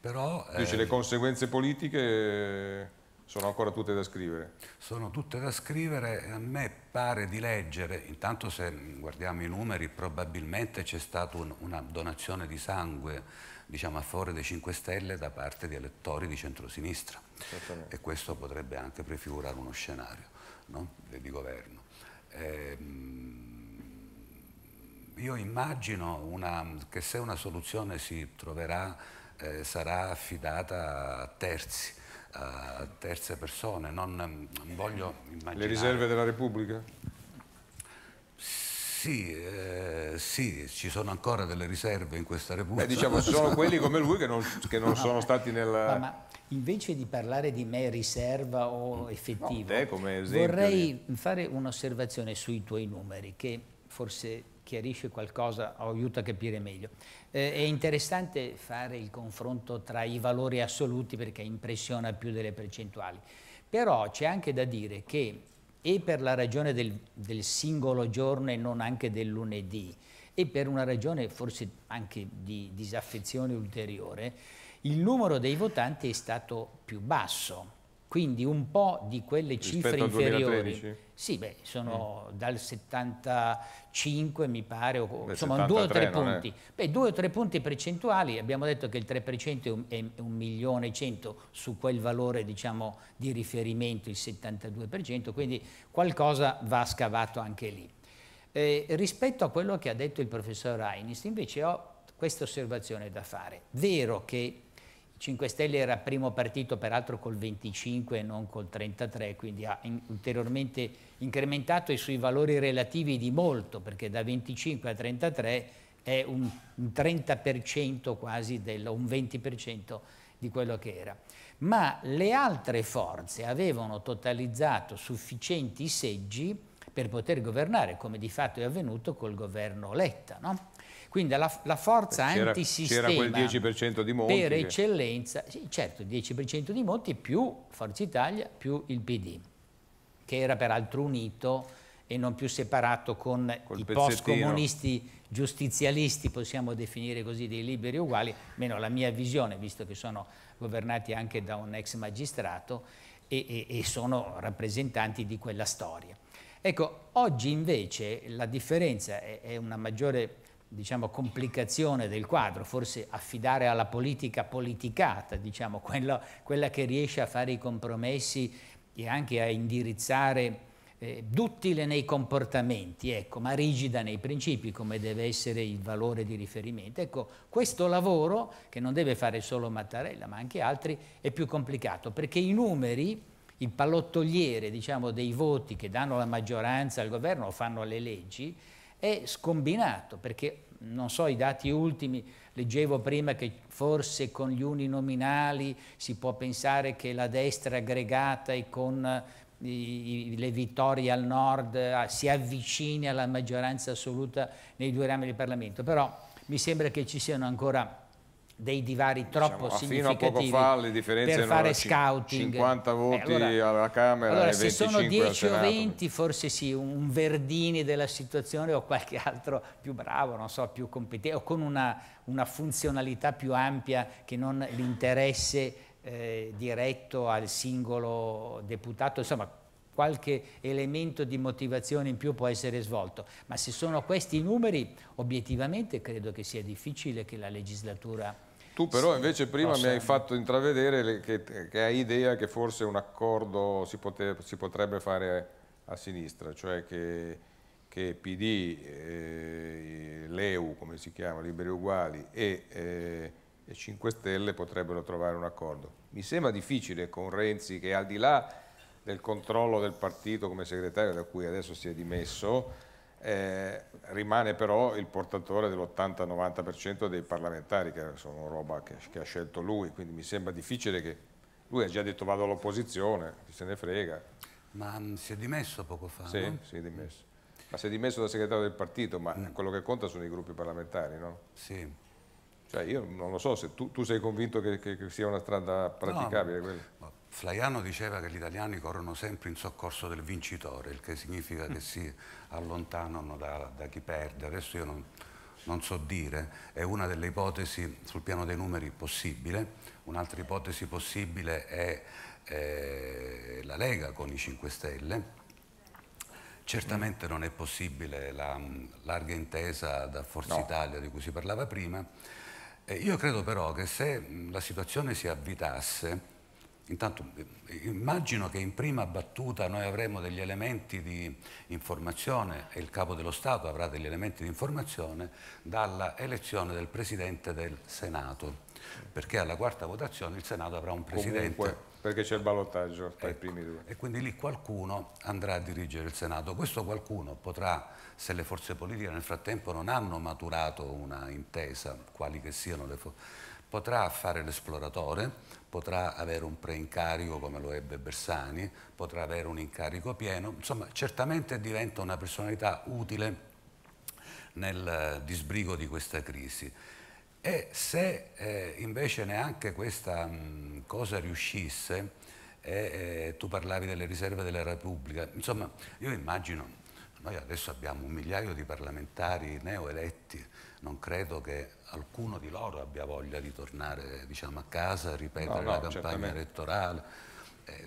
però... Invece le conseguenze politiche sono ancora tutte da scrivere. Sono tutte da scrivere e a me pare di leggere, intanto se guardiamo i numeri, probabilmente c'è stata una donazione di sangue, diciamo, a favore dei 5 Stelle da parte di elettori di centrosinistra. E questo potrebbe anche prefigurare uno scenario, no? Di governo. Io immagino che se una soluzione si troverà sarà affidata a terzi, terze persone, non voglio immaginare... Le riserve della Repubblica? Sì, sì, ci sono ancora delle riserve in questa Repubblica. Diciamo, ci sono quelli come lui che non sono stati nel... Ma invece di parlare di me riserva o effettivo, no, te come esempio, vorrei fare un'osservazione sui tuoi numeri, che forse chiarisce qualcosa o aiuta a capire meglio. È interessante fare il confronto tra i valori assoluti perché impressiona più delle percentuali, però c'è anche da dire che, e per la ragione del singolo giorno e non anche del lunedì, e per una ragione forse anche di disaffezione ulteriore, il numero dei votanti è stato più basso, quindi un po' di quelle cifre inferiori. Sì, beh, sono dal 75 mi pare, o, beh, insomma 73, 2 o 3 punti. Beh, 2 o 3 punti percentuali, abbiamo detto che il 3% è 1.100.000 su quel valore, diciamo, di riferimento, il 72%, quindi qualcosa va scavato anche lì. Rispetto a quello che ha detto il professor Ainis, invece ho questa osservazione da fare. Vero che 5 Stelle era primo partito, peraltro col 25 e non col 33, quindi ha ulteriormente incrementato i suoi valori relativi di molto, perché da 25 a 33 è un 30% quasi, un 20% di quello che era. Ma le altre forze avevano totalizzato sufficienti seggi per poter governare, come di fatto è avvenuto col governo Letta, no? Quindi la forza antisistema, c'era quel 10% di Monti per eccellenza, sì, certo, il 10% di Monti più Forza Italia più il PD, che era peraltro unito e non più separato con i post-comunisti giustizialisti, possiamo definire così, dei liberi uguali, meno la mia visione, visto che sono governati anche da un ex magistrato e sono rappresentanti di quella storia. Ecco, oggi invece la differenza è una maggiore, diciamo, complicazione del quadro, forse affidare alla politica politicata, diciamo, quella che riesce a fare i compromessi e anche a indirizzare, duttile nei comportamenti, ecco, ma rigida nei principi, come deve essere il valore di riferimento. Ecco, questo lavoro, che non deve fare solo Mattarella ma anche altri, è più complicato, perché i numeri, il pallottoliere, diciamo, dei voti che danno la maggioranza al governo o fanno le leggi, è scombinato, perché non so i dati ultimi, leggevo prima che forse con gli uninominali si può pensare che la destra aggregata e con le vittorie al nord si avvicini alla maggioranza assoluta nei due rami del Parlamento, però mi sembra che ci siano ancora dei divari troppo, diciamo, significativi. Fino a poco fa le differenze per fare scouting, 50 voti alla Camera, allora, e 25 se sono 10 o 20 forse sì, un Verdini della situazione o qualche altro più bravo, non so, più competente o con una funzionalità più ampia che non l'interesse diretto al singolo deputato, insomma qualche elemento di motivazione in più può essere svolto, ma se sono questi i numeri obiettivamente credo che sia difficile che la legislatura... Tu però invece prima mi hai fatto intravedere che hai idea che forse un accordo si potrebbe fare a sinistra, cioè che PD, l'EU, come si chiama, Liberi Uguali e 5 Stelle potrebbero trovare un accordo. Mi sembra difficile con Renzi, che al di là del controllo del partito come segretario, da cui adesso si è dimesso, rimane però il portatore dell'80-90% dei parlamentari, che sono roba che ha scelto lui, quindi mi sembra difficile che... Lui ha già detto vado all'opposizione, chi se ne frega. Ma si è dimesso poco fa, sì, no? Si è dimesso. Ma si è dimesso da segretario del partito, ma quello che conta sono i gruppi parlamentari, no? Sì. Cioè io non lo so se tu sei convinto che sia una strada praticabile, no, quella. No. Flaiano diceva che gli italiani corrono sempre in soccorso del vincitore, il che significa che si allontanano da chi perde. Adesso io non so dire, è una delle ipotesi sul piano dei numeri possibile. Un'altra ipotesi possibile è la Lega con i 5 Stelle. Certamente non è possibile la larga intesa da Forza Italia di cui si parlava prima. Io credo però che se la situazione si avvitasse... Intanto immagino che in prima battuta noi avremo degli elementi di informazione e il Capo dello Stato avrà degli elementi di informazione dalla elezione del Presidente del Senato. perché alla quarta votazione il Senato avrà un presidente. Comunque, perché c'è il ballottaggio tra i primi due. E quindi lì qualcuno andrà a dirigere il Senato. Questo qualcuno potrà, se le forze politiche nel frattempo non hanno maturato una intesa, quali che siano le forze, potrà fare l'esploratore, potrà avere un preincarico come lo ebbe Bersani, potrà avere un incarico pieno, insomma certamente diventa una personalità utile nel disbrigo di questa crisi. E se invece neanche questa cosa riuscisse, tu parlavi delle riserve della Repubblica, insomma io immagino, noi adesso abbiamo 1 migliaio di parlamentari neoeletti, non credo che alcuno di loro abbia voglia di tornare, diciamo, a casa, ripetere la campagna elettorale.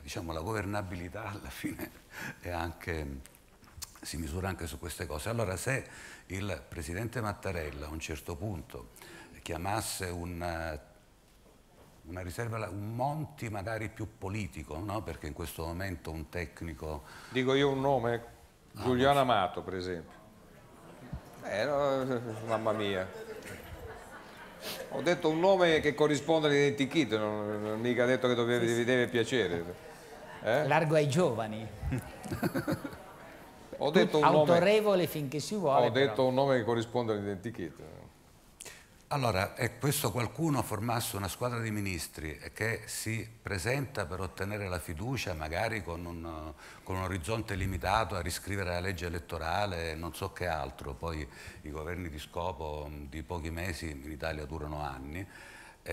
Diciamo, la governabilità alla fine è anche, si misura anche su queste cose. Allora se il presidente Mattarella a un certo punto chiamasse una riserva, un Monti magari più politico, no? Perché in questo momento un tecnico... Dico io un nome... Giuliano Amato, per esempio. No, mamma mia. Ho detto un nome che corrisponde all'identikit, non mica detto che vi deve piacere. Largo ai giovani. Ho detto un autorevole nome, finché si vuole. Ho detto però un nome che corrisponde all'identikit. Allora, è questo qualcuno formasse una squadra di ministri che si presenta per ottenere la fiducia, magari con un orizzonte limitato a riscrivere la legge elettorale e non so che altro, poi i governi di scopo di pochi mesi in Italia durano anni,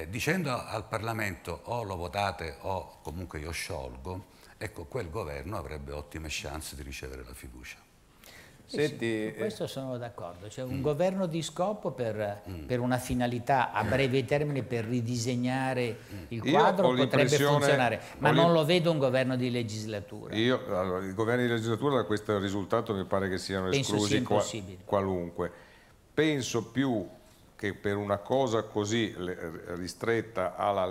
dicendo al Parlamento o lo votate o comunque io sciolgo, ecco, quel governo avrebbe ottime chance di ricevere la fiducia. Senti, su questo sono d'accordo, cioè un governo di scopo per una finalità a breve termine, per ridisegnare il quadro, potrebbe funzionare, ma non lo vedo un governo di legislatura. Io, allora, il governo di legislatura da questo risultato mi pare che siano esclusi qualunque. Penso più che per una cosa così ristretta alla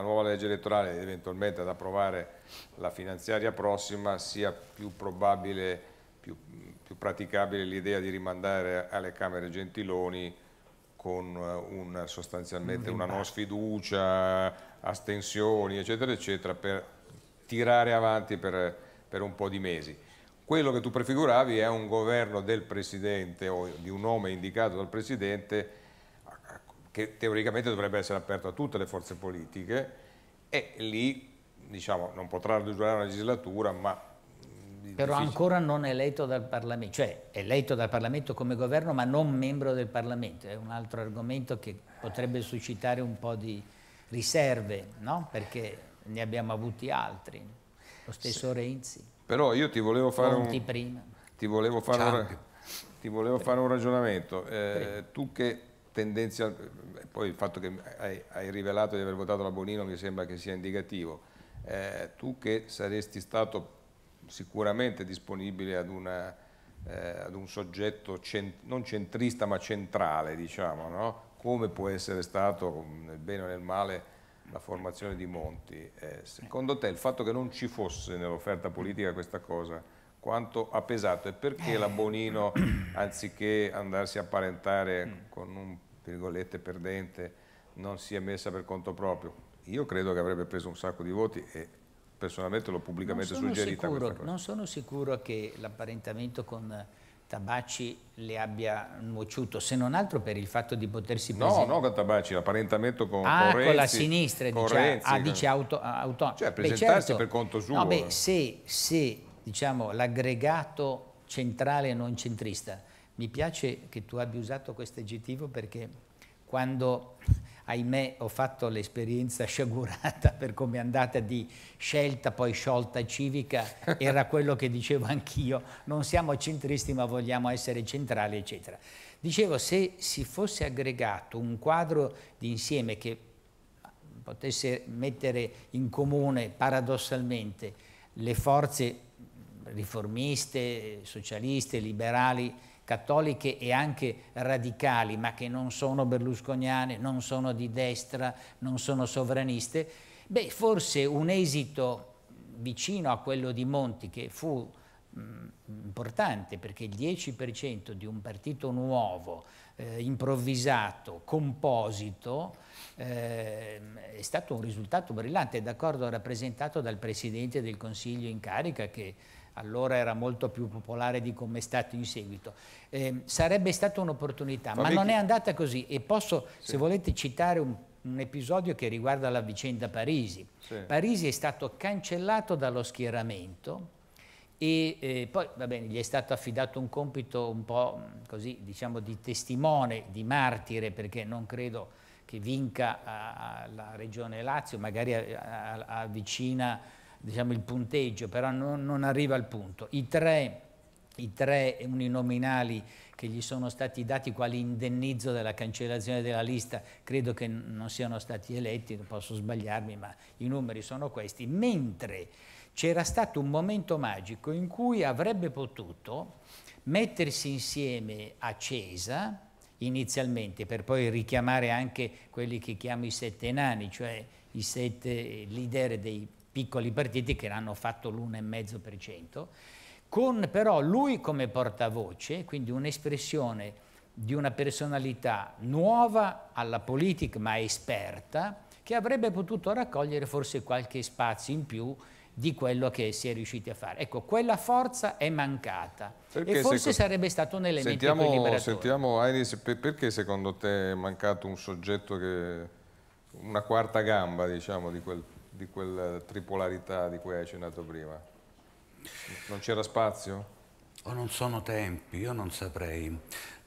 nuova legge elettorale, eventualmente ad approvare la finanziaria prossima, sia più probabile, più praticabile l'idea di rimandare alle Camere Gentiloni con sostanzialmente una non sfiducia, astensioni eccetera eccetera, per tirare avanti per un po' di mesi. Quello che tu prefiguravi è un governo del Presidente o di un nome indicato dal Presidente, che teoricamente dovrebbe essere aperto a tutte le forze politiche, e lì, diciamo, non potrà durare una legislatura, ma però ancora non eletto dal Parlamento, cioè eletto dal Parlamento come governo ma non membro del Parlamento, è un altro argomento che potrebbe suscitare un po' di riserve, no? Perché ne abbiamo avuti altri, lo stesso Renzi. Però io ti volevo fare un ragionamento, tu che tendenzialmente, poi il fatto che hai rivelato di aver votato la Bonino mi sembra che sia indicativo, tu che saresti stato sicuramente disponibile ad un soggetto non centrista ma centrale, diciamo, no? Come può essere stato, nel bene o nel male, la formazione di Monti. Secondo te il fatto che non ci fosse nell'offerta politica questa cosa, quanto ha pesato, e perché la Bonino, anziché andarsi a parentare con un virgolette perdente, non si è messa per conto proprio? Io credo che avrebbe preso un sacco di voti e personalmente l'ho pubblicamente suggerita. Non sono sicuro che l'apparentamento con Tabacci le abbia nuociuto, se non altro per il fatto di potersi presentare. No, no, con Tabacci, l'apparentamento con Renzi, con la sinistra, con dice autonomo. Cioè presentarsi per conto suo. No, beh, se diciamo, l'aggregato centrale e non centrista, mi piace che tu abbia usato questo aggettivo, perché quando... ahimè, ho fatto l'esperienza sciagurata, per come è andata, di scelta poi sciolta civica, era quello che dicevo anch'io, non siamo centristi ma vogliamo essere centrali eccetera. Dicevo, se si fosse aggregato un quadro di insieme che potesse mettere in comune paradossalmente le forze riformiste, socialiste, liberali, cattoliche e anche radicali, ma che non sono berlusconiane, non sono di destra, non sono sovraniste, beh, forse un esito vicino a quello di Monti, che fu importante perché il 10% di un partito nuovo improvvisato, composito, è stato un risultato brillante, d'accordo, rappresentato dal Presidente del Consiglio in carica, che allora era molto più popolare di come è stato in seguito. Sarebbe stata un'opportunità, ma non è andata così. E posso, se volete, citare un episodio che riguarda la vicenda Parisi. Parisi è stato cancellato dallo schieramento e poi, va bene, gli è stato affidato un compito un po' così, diciamo, di testimone, di martire, perché non credo che vinca la regione Lazio, magari avvicina, diciamo, il punteggio, però non arriva al punto. I tre uninominali che gli sono stati dati quali indennizzo della cancellazione della lista credo che non siano stati eletti, posso sbagliarmi, ma i numeri sono questi, mentre c'era stato un momento magico in cui avrebbe potuto mettersi insieme a Cesa inizialmente, per poi richiamare anche quelli che chiamo i sette nani, cioè i sette leader dei piccoli partiti che l'hanno fatto l'1,5%, con però lui come portavoce, quindi un'espressione di una personalità nuova alla politica ma esperta, che avrebbe potuto raccogliere forse qualche spazio in più di quello che si è riusciti a fare. Ecco, quella forza è mancata, perché, e forse sarebbe stato un elemento equilibratore. Sentiamo Ainis, perché secondo te è mancato un soggetto, che una quarta gamba, diciamo, di quella tripolarità di cui hai accennato prima? Non c'era spazio? O non sono tempi, io non saprei,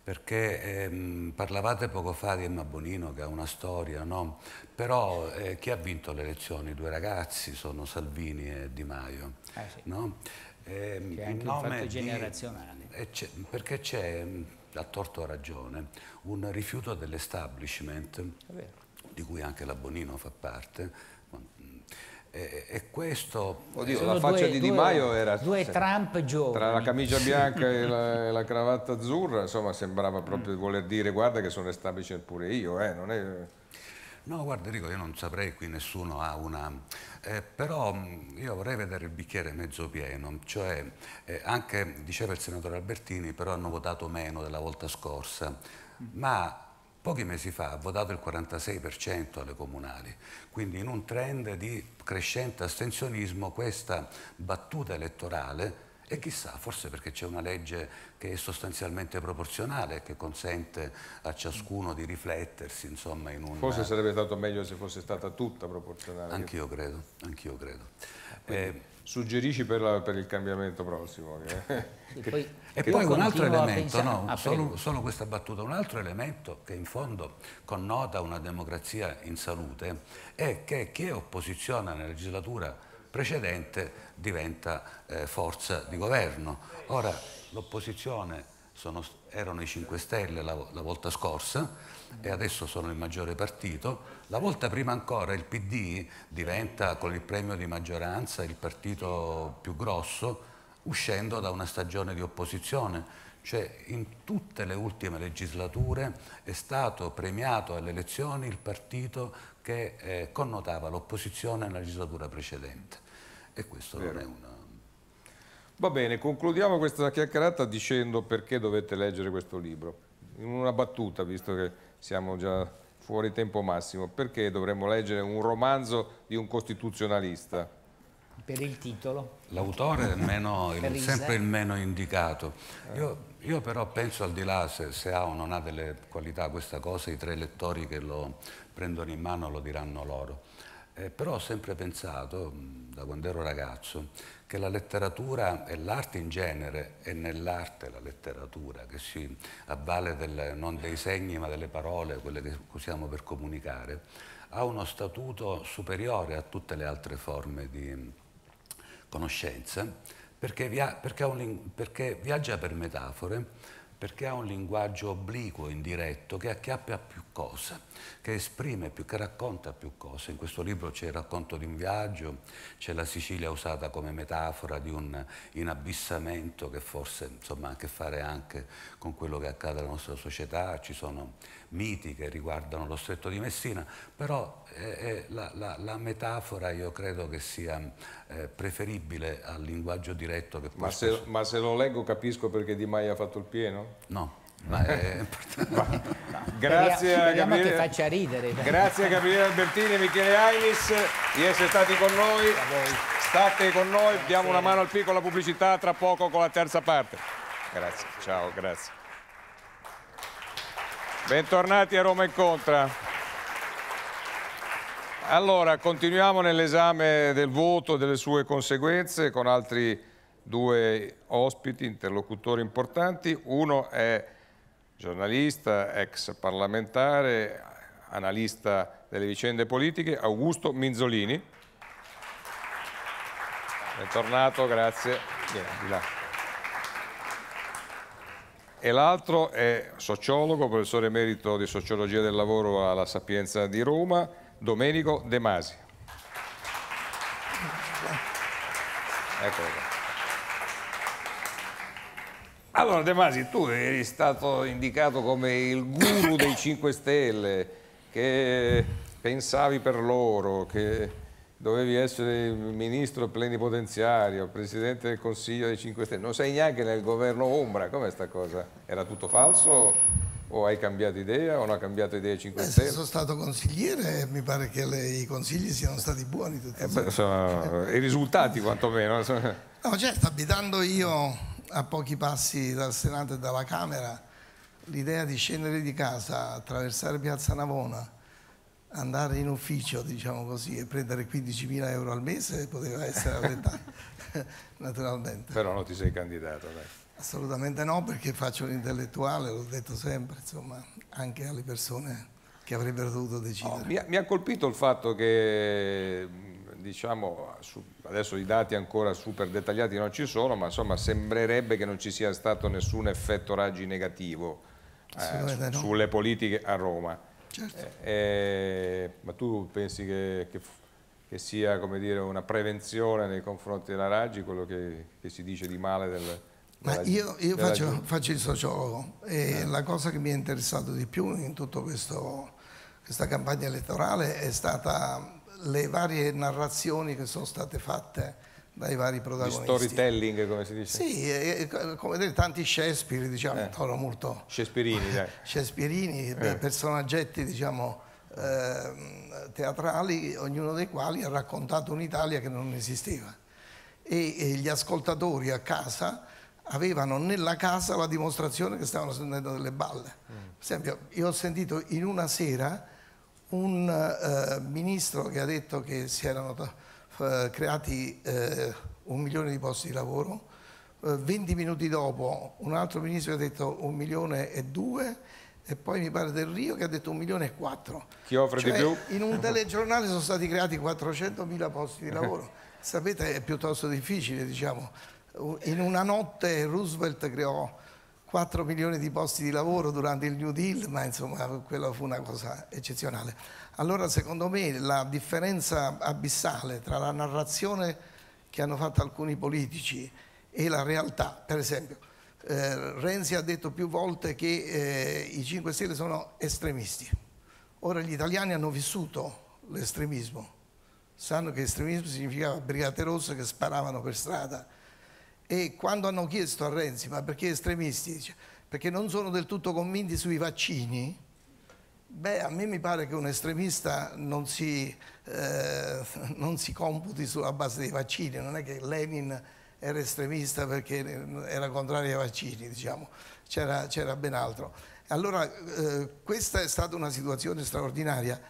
perché parlavate poco fa di Emma Bonino, che ha una storia, no? Però chi ha vinto le elezioni? I due ragazzi sono Salvini e Di Maio, sì, no? Che è anche un fatto generazionale. Perché c'è, a torto o ragione, un rifiuto dell'establishment, di cui anche la Bonino fa parte. E questo... Oddio, la faccia di Di Maio era... Due Trump giovani. Tra la camicia bianca e la cravatta azzurra, insomma, sembrava proprio voler dire: guarda che sono establishment pure io, non è... No, guarda Enrico, io non saprei, qui nessuno ha una... però io vorrei vedere il bicchiere mezzo pieno, cioè anche, diceva il senatore Albertini, però hanno votato meno della volta scorsa, ma... Pochi mesi fa ha votato il 46% alle comunali, quindi in un trend di crescente astensionismo questa battuta elettorale, e chissà, forse perché c'è una legge che è sostanzialmente proporzionale, che consente a ciascuno di riflettersi, insomma, in un... Forse sarebbe stato meglio se fosse stata tutta proporzionale. Anch'io credo, anch'io credo. Suggerisci per il cambiamento prossimo. E poi un altro elemento, no, solo questa battuta, un altro elemento che in fondo connota una democrazia in salute è che chi è opposizione nella legislatura precedente diventa forza di governo. Ora, l'opposizione erano i 5 Stelle la volta scorsa, e adesso sono il maggiore partito. La volta prima ancora il PD diventa, con il premio di maggioranza, il partito più grosso, uscendo da una stagione di opposizione. Cioè, in tutte le ultime legislature è stato premiato alle elezioni il partito che connotava l'opposizione nella legislatura precedente, e questo non è una... Va bene, concludiamo questa chiacchierata dicendo perché dovete leggere questo libro. In una battuta, visto che siamo già fuori tempo massimo, perché dovremmo leggere un romanzo di un costituzionalista? Per il titolo. L'autore è sempre il meno indicato. Io però penso, al di là se ha o non ha delle qualità questa cosa, i tre lettori che lo prendono in mano lo diranno loro. Però ho sempre pensato, da quando ero ragazzo, che la letteratura e l'arte in genere, e nell'arte la letteratura, che si avvale non dei segni ma delle parole, quelle che usiamo per comunicare, ha uno statuto superiore a tutte le altre forme di conoscenza, perché viaggia per metafore, perché ha un linguaggio obliquo, indiretto, che acchiappa più cose, che esprime più, che racconta più cose. In questo libro c'è il racconto di un viaggio, c'è la Sicilia usata come metafora di un inabissamento che forse, insomma, ha a che fare anche con quello che accade nella nostra società, ci sono miti che riguardano lo Stretto di Messina, però la metafora io credo che sia preferibile al linguaggio diretto. Che ma se lo leggo capisco perché Di Maio ha fatto il pieno? No. Grazie Gabriele Albertini e Michele Ainis di essere stati con noi. State con noi, grazie. Diamo una mano al piccola pubblicità, tra poco con la terza parte. Grazie, ciao, grazie. Bentornati a Roma Incontra. Allora, continuiamo nell'esame del voto e delle sue conseguenze con altri due ospiti, interlocutori importanti. Uno è giornalista, ex parlamentare, analista delle vicende politiche, Augusto Minzolini. Bentornato, grazie. E l'altro è sociologo, professore emerito di Sociologia del Lavoro alla Sapienza di Roma, Domenico De Masi. Ecco. Allora De Masi, tu eri stato indicato come il guru dei 5 Stelle, che pensavi per loro, che dovevi essere ministro plenipotenziario, presidente del Consiglio dei 5 Stelle. Non sei neanche nel governo ombra, com'è sta cosa? Era tutto falso? O hai cambiato idea o non ha cambiato idea 5 Stelle? Sono stato consigliere e mi pare che i consigli siano stati buoni. I risultati quantomeno. No, certo, abitando io a pochi passi dal Senato e dalla Camera, l'idea di scendere di casa, attraversare Piazza Navona, andare in ufficio, diciamo così, e prendere 15.000 euro al mese poteva essere avventata, naturalmente. Però non ti sei candidato, dai. Assolutamente no, perché faccio l'intellettuale, l'ho detto sempre, insomma, anche alle persone che avrebbero dovuto decidere. Oh, mi ha colpito il fatto che, diciamo, adesso i dati ancora super dettagliati non ci sono, ma insomma sembrerebbe che non ci sia stato nessun effetto raggi negativo sulle politiche a Roma. Certo. Ma tu pensi che sia, come dire, una prevenzione nei confronti della Raggi, quello che si dice di male del... Ma io faccio il sociologo e la cosa che mi ha interessato di più in tutta questa campagna elettorale è stata le varie narrazioni che sono state fatte dai vari protagonisti. Di storytelling, come si dice? Sì, come dire, tanti Shakespeare, diciamo, molto... Shakespearini, dai. Shakespearini, personaggetti, diciamo, teatrali, ognuno dei quali ha raccontato un'Italia che non esisteva. E gli ascoltatori a casa... avevano nella casa la dimostrazione che stavano sentendo delle balle. Per esempio, io ho sentito in una sera un ministro che ha detto che si erano creati 1 milione di posti di lavoro, 20 minuti dopo un altro ministro che ha detto 1,2 milioni e poi mi pare Del Rio che ha detto 1,4 milioni. Chi offre di più? In un telegiornale sono stati creati 400.000 posti di lavoro. Sapete, è piuttosto difficile, diciamo. In una notte Roosevelt creò 4 milioni di posti di lavoro durante il New Deal, ma insomma quella fu una cosa eccezionale. Allora secondo me la differenza abissale tra la narrazione che hanno fatto alcuni politici e la realtà, per esempio Renzi ha detto più volte che i 5 Stelle sono estremisti. Ora gli italiani hanno vissuto l'estremismo, sanno che estremismo significava brigate rosse che sparavano per strada. E quando hanno chiesto a Renzi ma perché estremisti, dice, perché non sono del tutto convinti sui vaccini, beh, a me mi pare che un estremista non si computi sulla base dei vaccini. Non è che Lenin era estremista perché era contrario ai vaccini, diciamo, c'era ben altro. Allora questa è stata una situazione straordinaria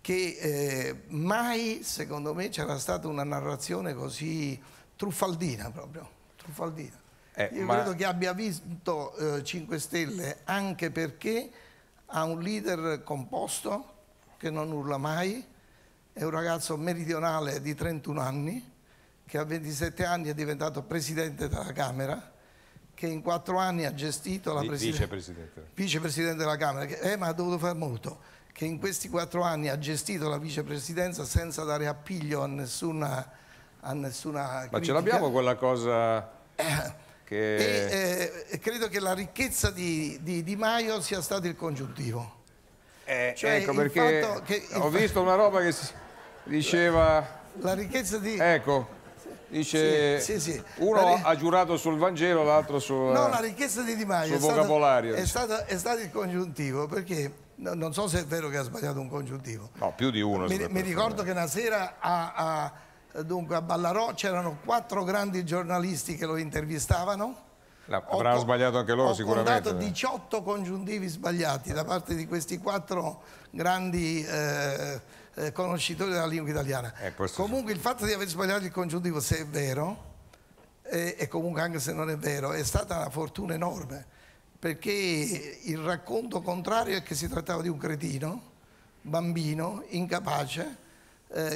che mai secondo me c'era stata una narrazione così truffaldina proprio. Io credo che abbia vinto 5 Stelle anche perché ha un leader composto che non urla mai, è un ragazzo meridionale di 31 anni che a 27 anni è diventato presidente della Camera, che in 4 anni ha gestito la presidenza, vicepresidente della Camera, che, ma ha dovuto fare molto, che in questi 4 anni ha gestito la vicepresidenza senza dare appiglio a nessuna critica. Ma ce l'abbiamo quella cosa... credo che la ricchezza di Di Maio sia stato il congiuntivo, cioè, ecco perché ho visto una roba che diceva la ricchezza di, ecco, Dice sì. Uno ha giurato sul Vangelo, l'altro sul vocabolario. No, la richiesta di Di Maio è stato il congiuntivo, perché non so se è vero che ha sbagliato un congiuntivo. No, più di uno. Mi ricordo che una sera a Ballarò c'erano 4 grandi giornalisti che lo intervistavano. Avranno sbagliato anche loro sicuramente. Ho dato 18 congiuntivi sbagliati da parte di questi 4 grandi conoscitori della lingua italiana. Comunque sì. Il fatto di aver sbagliato il congiuntivo, se è vero, e comunque anche se non è vero, è stata una fortuna enorme, perché il racconto contrario è che si trattava di un cretino, bambino, incapace,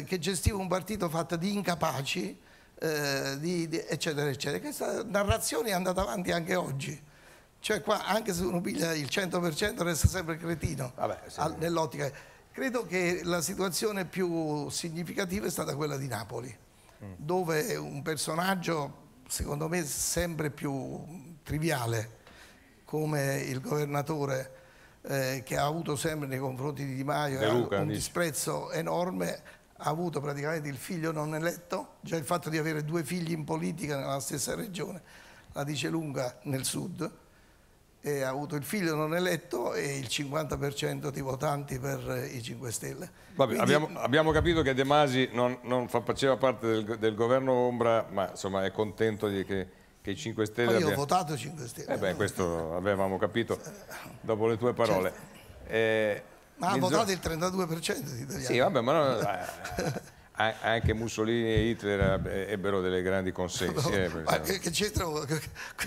che gestiva un partito fatto di incapaci, eccetera eccetera. Questa narrazione è andata avanti anche oggi, cioè qua anche se uno piglia il 100% resta sempre cretino. Vabbè, sì. Nell'ottica credo che la situazione più significativa è stata quella di Napoli, dove un personaggio secondo me sempre più triviale come il governatore, che ha avuto sempre nei confronti di Di Maio disprezzo enorme, ha avuto praticamente il figlio non eletto. Già il fatto di avere 2 figli in politica nella stessa regione la dice lunga nel sud, e ha avuto il figlio non eletto e il 50% di votanti per i 5 Stelle. Vabbè, quindi abbiamo capito che De Masi non faceva parte del governo ombra, ma insomma è contento di che i 5 Stelle... Ma io ho votato 5 Stelle. Beh, questo avevamo capito dopo le tue parole. Certo. Ma ha votato il 32% di italiani. Sì, vabbè, ma anche Mussolini e Hitler ebbero delle grandi consensi. Ma che c'entra?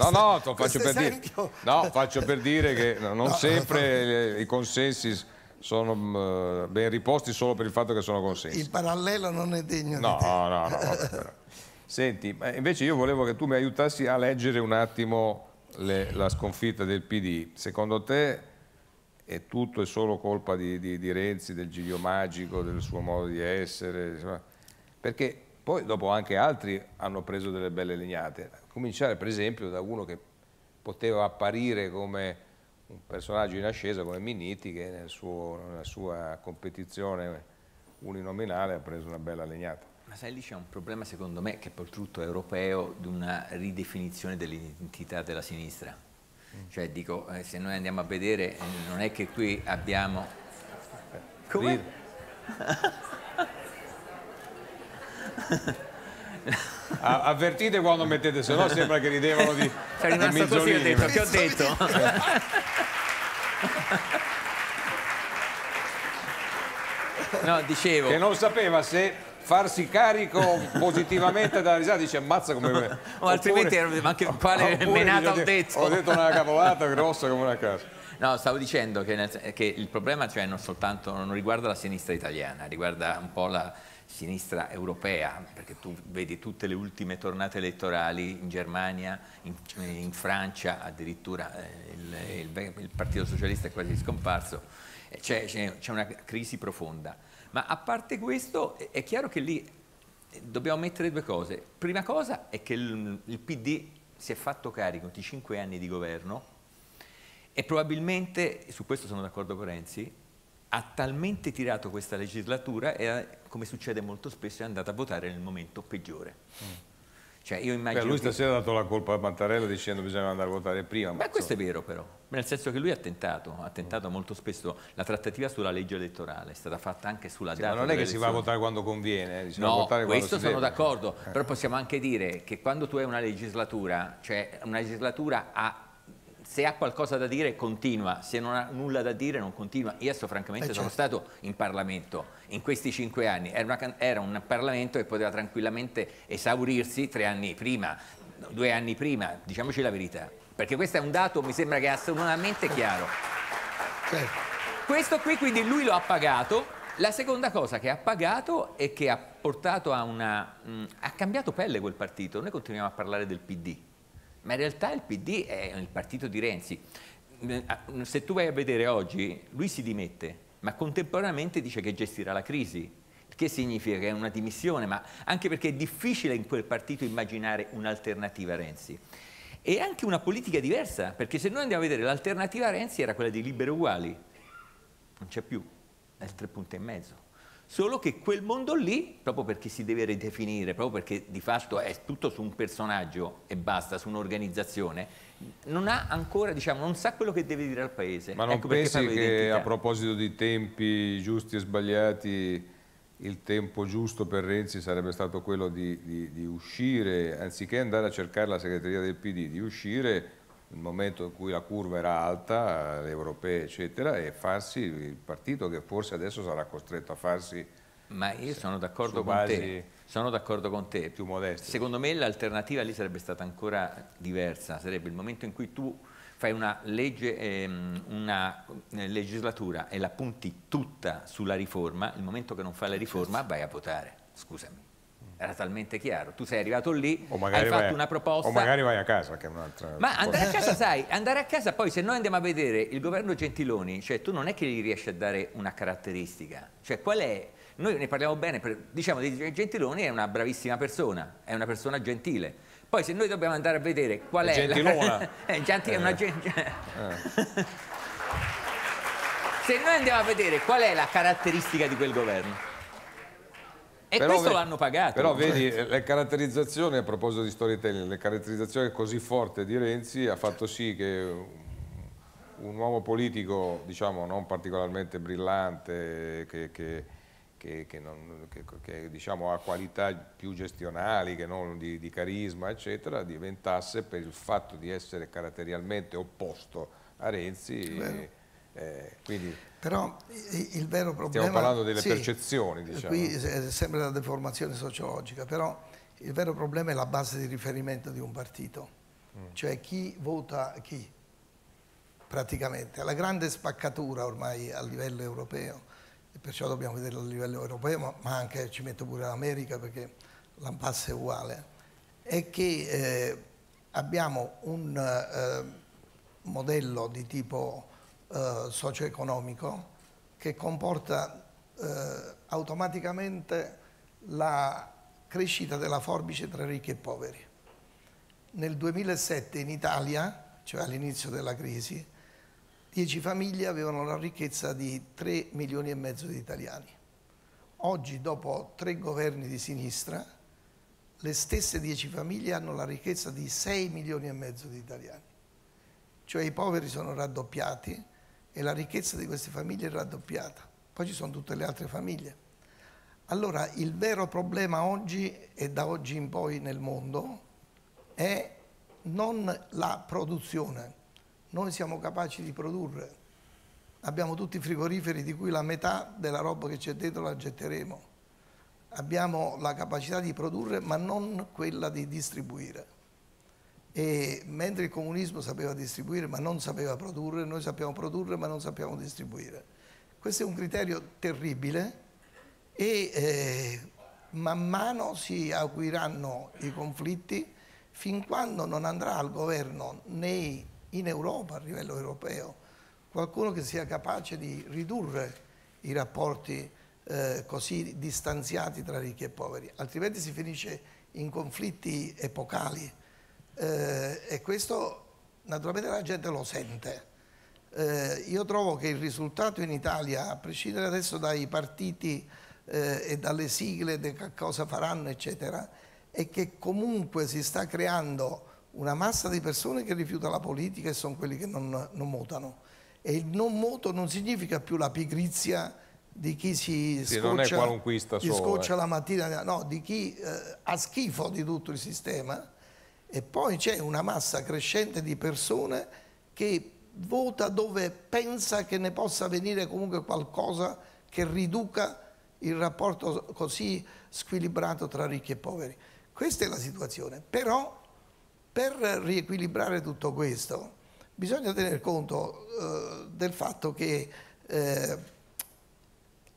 No, faccio per dire. No, faccio per dire che non sempre i consensi sono ben riposti solo per il fatto che sono consensi. Il parallelo non è degno di te. No. Vabbè, però. Senti, invece io volevo che tu mi aiutassi a leggere un attimo la sconfitta del PD. Secondo te è tutto e solo colpa di Renzi, del giglio magico, del suo modo di essere? Perché poi dopo anche altri hanno preso delle belle legnate. A cominciare per esempio da uno che poteva apparire come un personaggio in ascesa, come Minniti, che nella sua competizione uninominale ha preso una bella legnata. Ma sai, lì c'è un problema secondo me che purtroppo è europeo, di una ridefinizione dell'identità della sinistra. Cioè dico, se noi andiamo a vedere, non è che qui abbiamo... Come? Avvertite quando mettete, se no sembra che ridevano di Minzolini. Che ho detto? No, dicevo... Che non sapeva se... farsi carico positivamente dalla risata, dice ammazza come me. O altrimenti anche quale menata ho detto. Ho detto una cavolata grossa come una casa. No, stavo dicendo che il problema, cioè, non riguarda la sinistra italiana, riguarda un po' la sinistra europea, perché tu vedi tutte le ultime tornate elettorali in Germania, in Francia, addirittura il Partito Socialista è quasi scomparso, c'è una crisi profonda. Ma a parte questo, è chiaro che lì dobbiamo mettere 2 cose. Prima cosa è che il PD si è fatto carico di 5 anni di governo e probabilmente, su questo sono d'accordo con Renzi, ha talmente tirato questa legislatura e, come succede molto spesso, è andata a votare nel momento peggiore. Cioè, io immagino lui stasera ha dato la colpa a Mattarella dicendo che bisognava andare a votare prima. Ma questo è vero però, nel senso che lui ha tentato molto spesso. La trattativa sulla legge elettorale è stata fatta anche sulla data. Ma non è che si va a votare quando conviene, no, a votare questo sono d'accordo, però possiamo anche dire che quando tu hai una legislatura, cioè una legislatura se ha qualcosa da dire continua, se non ha nulla da dire non continua. Io adesso francamente sono stato in Parlamento in questi 5 anni, era un Parlamento che poteva tranquillamente esaurirsi 3 anni prima, 2 anni prima, diciamoci la verità, perché questo è un dato, mi sembra che è assolutamente chiaro. Certo. Questo qui quindi lui lo ha pagato. La seconda cosa che ha pagato è che ha portato a una... ha cambiato pelle quel partito. Noi continuiamo a parlare del PD, ma in realtà il PD è il partito di Renzi. Se tu vai a vedere oggi, lui si dimette, ma contemporaneamente dice che gestirà la crisi. Che significa che è una dimissione, ma anche perché è difficile in quel partito immaginare un'alternativa a Renzi. E anche una politica diversa, perché se noi andiamo a vedere l'alternativa a Renzi era quella di Liberi Uguali. Non c'è più, è il 3,5. Solo che quel mondo lì, proprio perché si deve ridefinire, proprio perché di fatto è tutto su un personaggio e basta, su un'organizzazione, non ha ancora, diciamo, non sa quello che deve dire al paese. Ma non pensi che a proposito di tempi giusti e sbagliati, il tempo giusto per Renzi sarebbe stato quello di uscire, anziché andare a cercare la segreteria del PD, di uscire nel momento in cui la curva era alta, le europee eccetera, e farsi il partito che forse adesso sarà costretto a farsi. Ma io sono d'accordo con te, sono d'accordo con te. Più modesto. Secondo me l'alternativa lì sarebbe stata ancora diversa, sarebbe il momento in cui tu fai una legge, una legislatura e la punti tutta sulla riforma, il momento che non fai la riforma vai a votare, scusami. Era talmente chiaro, tu sei arrivato lì, hai fatto una proposta. O magari vai a casa, che è un'altra. Ma andare a casa, sai, andare a casa poi, se noi andiamo a vedere il governo Gentiloni, cioè tu non è che gli riesci a dare una caratteristica, cioè qual è? Noi ne parliamo bene, diciamo che Gentiloni è una bravissima persona, è una persona gentile. Poi se noi dobbiamo andare a vedere qual è... Gentilona. È una Se noi andiamo a vedere qual è la caratteristica di quel governo... E però questo l'hanno pagato. Però vedi, le caratterizzazioni, a proposito di storytelling, le caratterizzazioni così forti di Renzi ha fatto sì che un uomo politico, diciamo, non particolarmente brillante, che diciamo, ha qualità più gestionali, che non di carisma, eccetera, diventasse, per il fatto di essere caratterialmente opposto a Renzi... quindi, però il vero problema, stiamo parlando delle percezioni, diciamo. Qui è sempre la deformazione sociologica, però il vero problema è la base di riferimento di un partito, cioè chi vota chi, praticamente la grande spaccatura ormai a livello europeo, e perciò dobbiamo vederlo a livello europeo, ma anche, ci metto pure l'America perché l'impasse è uguale, è che abbiamo un modello di tipo socio-economico che comporta automaticamente la crescita della forbice tra ricchi e poveri. Nel 2007 in Italia, cioè all'inizio della crisi, 10 famiglie avevano la ricchezza di 3,5 milioni di italiani. Oggi, dopo 3 governi di sinistra, le stesse 10 famiglie hanno la ricchezza di 6,5 milioni di italiani. Cioè i poveri sono raddoppiati e la ricchezza di queste famiglie è raddoppiata. Poi ci sono tutte le altre famiglie. Allora il vero problema oggi e da oggi in poi nel mondo è non la produzione. Noi siamo capaci di produrre. Abbiamo tutti i frigoriferi, di cui la metà della roba che c'è dentro la getteremo. Abbiamo la capacità di produrre, ma non quella di distribuire. E mentre il comunismo sapeva distribuire ma non sapeva produrre, noi sappiamo produrre ma non sappiamo distribuire. Questo è un criterio terribile e man mano si acuiranno i conflitti, fin quando non andrà al governo né in Europa, a livello europeo, qualcuno che sia capace di ridurre i rapporti così distanziati tra ricchi e poveri, altrimenti si finisce in conflitti epocali. E questo naturalmente la gente lo sente. Io trovo che il risultato in Italia, a prescindere adesso dai partiti e dalle sigle, di cosa faranno eccetera, è che comunque si sta creando una massa di persone che rifiuta la politica e sono quelli che non votano. E il non voto non significa più la pigrizia di chi si scoccia la mattina, no, di chi ha schifo di tutto il sistema. E poi c'è una massa crescente di persone che vota dove pensa che ne possa venire comunque qualcosa che riduca il rapporto così squilibrato tra ricchi e poveri. Questa è la situazione. Però per riequilibrare tutto questo bisogna tener conto del fatto che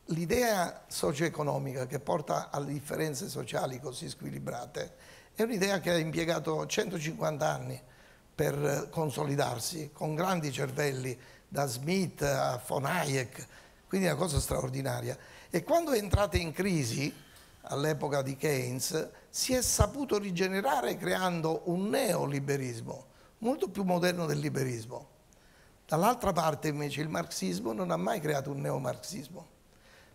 l'idea socio-economica che porta alle differenze sociali così squilibrate è un'idea che ha impiegato 150 anni per consolidarsi, con grandi cervelli, da Smith a von Hayek, quindi è una cosa straordinaria. E quando è entrata in crisi, all'epoca di Keynes, si è saputo rigenerare creando un neoliberismo, molto più moderno del liberismo. Dall'altra parte invece il marxismo non ha mai creato un neomarxismo.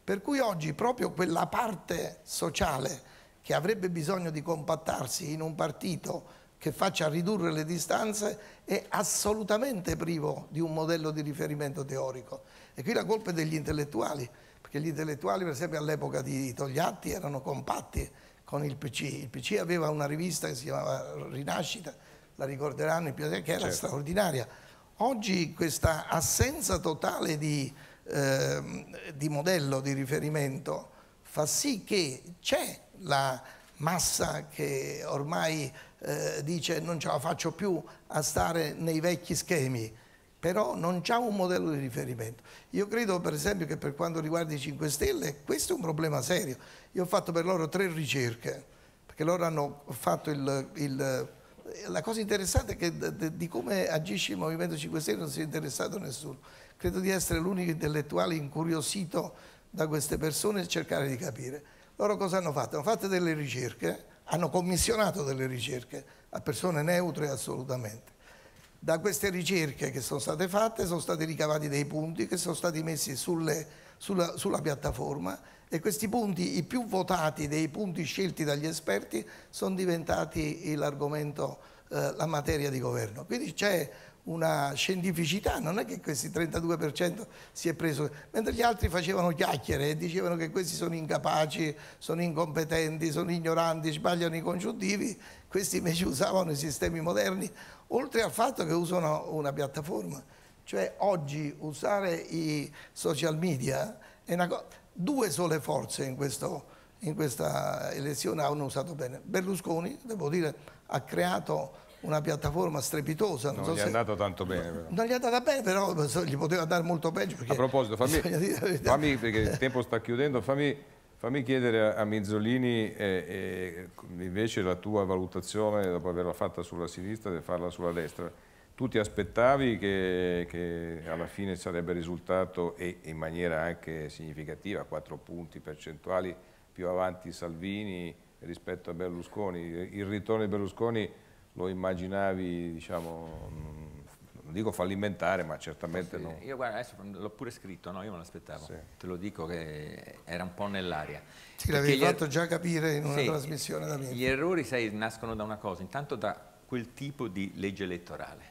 Per cui oggi proprio quella parte sociale che avrebbe bisogno di compattarsi in un partito che faccia ridurre le distanze è assolutamente privo di un modello di riferimento teorico. E qui la colpa è degli intellettuali, perché gli intellettuali, per esempio, all'epoca di Togliatti erano compatti con il PC. Il PC aveva una rivista che si chiamava Rinascita, la ricorderanno, che era certo. straordinaria. Oggi questa assenza totale di modello di riferimento fa sì che c'è la massa che ormai dice non ce la faccio più a stare nei vecchi schemi, però non c'è un modello di riferimento. Io credo per esempio che per quanto riguarda i 5 Stelle questo è un problema serio. Io ho fatto per loro 3 ricerche, perché loro hanno fatto la cosa interessante è che di come agisce il Movimento 5 Stelle non si è interessato nessuno. Credo di essere l'unico intellettuale incuriosito da queste persone e cercare di capire. Loro cosa hanno fatto? Hanno fatto delle ricerche, hanno commissionato delle ricerche a persone neutre assolutamente. Da queste ricerche che sono state fatte sono stati ricavati dei punti che sono stati messi sulla piattaforma, e questi punti, i più votati dei punti scelti dagli esperti, sono diventati l'argomento, la materia di governo. Quindi c'è una scientificità, non è che questi 32% si è preso, mentre gli altri facevano chiacchiere e dicevano che questi sono incapaci, sono incompetenti, sono ignoranti, sbagliano i congiuntivi. Questi invece usavano i sistemi moderni, oltre al fatto che usano una piattaforma. Cioè oggi usare i social media è una cosa. 2 sole forze in questa elezione hanno usato bene. Berlusconi, devo dire, ha creato una piattaforma strepitosa. Non gli è andato tanto bene, però. Non gli è andata bene, però gli poteva andare molto peggio. A proposito, fammi perché il tempo sta chiudendo, fammi chiedere a Minzolini invece la tua valutazione, dopo averla fatta sulla sinistra, di farla sulla destra. Tu ti aspettavi che alla fine sarebbe risultato, e in maniera anche significativa, 4 punti percentuali più avanti Salvini rispetto a Berlusconi? Il ritorno di Berlusconi lo immaginavi, diciamo, non dico fallimentare, ma certamente no. Io, guarda, adesso l'ho pure scritto, no? Io me l'aspettavo, sì. Te lo dico che era un po' nell'aria. Sì, l'avevi fatto già capire in una trasmissione da me. Gli errori, sai, nascono da una cosa, intanto da quel tipo di legge elettorale.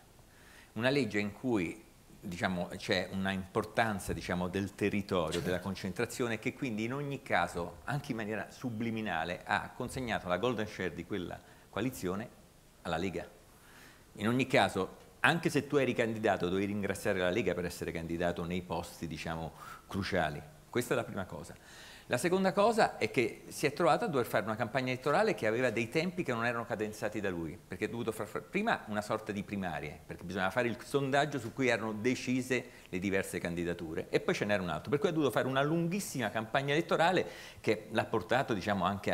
Una legge in cui, diciamo, c'è una importanza, diciamo, del territorio, certo. della concentrazione, che quindi in ogni caso, anche in maniera subliminale, ha consegnato la golden share di quella coalizione alla Lega. In ogni caso, anche se tu eri candidato, dovevi ringraziare la Lega per essere candidato nei posti, diciamo, cruciali. Questa è la prima cosa. La seconda cosa è che si è trovato a dover fare una campagna elettorale che aveva dei tempi che non erano cadenzati da lui, perché ha dovuto fare prima una sorta di primarie, perché bisognava fare il sondaggio su cui erano decise le diverse candidature, e poi ce n'era un altro, per cui ha dovuto fare una lunghissima campagna elettorale che l'ha portato, diciamo, anche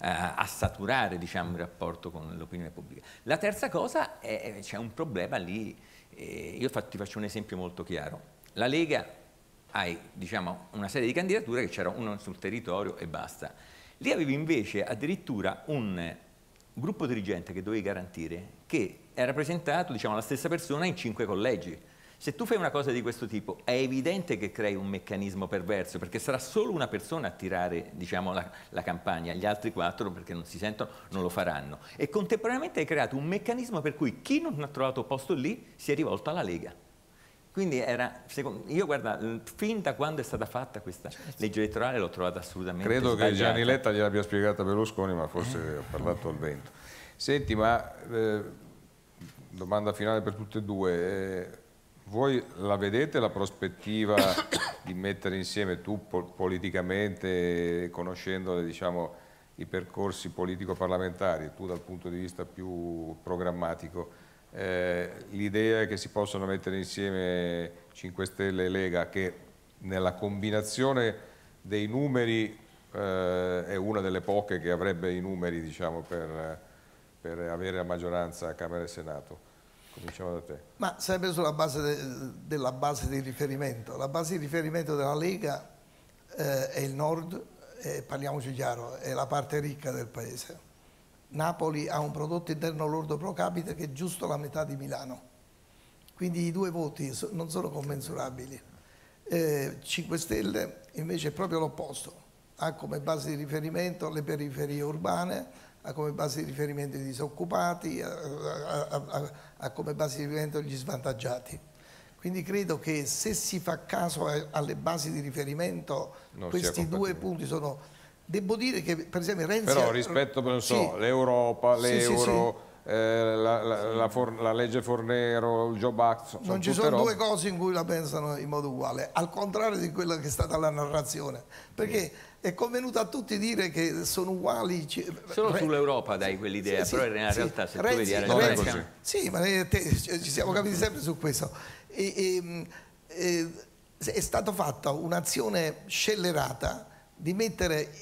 a saturare, diciamo, il rapporto con l'opinione pubblica. La terza cosa è c'è un problema lì, io ti faccio un esempio molto chiaro. La Lega, hai, diciamo, una serie di candidature che c'era uno sul territorio e basta. Lì avevi invece addirittura un gruppo dirigente che dovevi garantire, che era presentato, diciamo, alla stessa persona in 5 collegi. Se tu fai una cosa di questo tipo è evidente che crei un meccanismo perverso, perché sarà solo una persona a tirare, diciamo, la campagna, gli altri 4, perché non si sentono, non lo faranno. E contemporaneamente hai creato un meccanismo per cui chi non ha trovato posto lì si è rivolto alla Lega. Quindi era, io, guarda, fin da quando è stata fatta questa legge elettorale l'ho trovata assolutamente sbagliata. Credo che Gianni Letta gliel'abbia spiegata Berlusconi, ma forse ha parlato al vento. Senti, ma domanda finale per tutte e 2, voi la vedete la prospettiva di mettere insieme, tu politicamente, conoscendo, diciamo, i percorsi politico-parlamentari, tu dal punto di vista più programmatico, l'idea che si possano mettere insieme 5 Stelle e Lega, che nella combinazione dei numeri è una delle poche che avrebbe i numeri, diciamo, per avere la maggioranza a Camera e Senato? Cominciamo da te. Ma sempre sulla base della base di riferimento. La base di riferimento della Lega è il Nord, parliamoci chiaro, è la parte ricca del Paese. Napoli ha un prodotto interno lordo pro capite che è giusto la metà di Milano, quindi i 2 voti non sono commensurabili. 5 Stelle invece è proprio l'opposto, ha come base di riferimento le periferie urbane, ha come base di riferimento i disoccupati, ha come base di riferimento gli svantaggiati. Quindi credo che se si fa caso alle basi di riferimento, non questi due punti sono... Devo dire che per esempio Renzi... Però rispetto, non so, sì, l'Europa, l'euro... Sì, sì. La legge Fornero, il Job Act, non ci sono due cose in cui la pensano in modo uguale, al contrario di quella che è stata la narrazione, perché è convenuto a tutti dire che sono uguali solo sull'Europa dai quell'idea, però in realtà se tu vedi non è così. Sì, ma ci siamo capiti sempre su questo. È stata fatta un'azione scellerata di mettere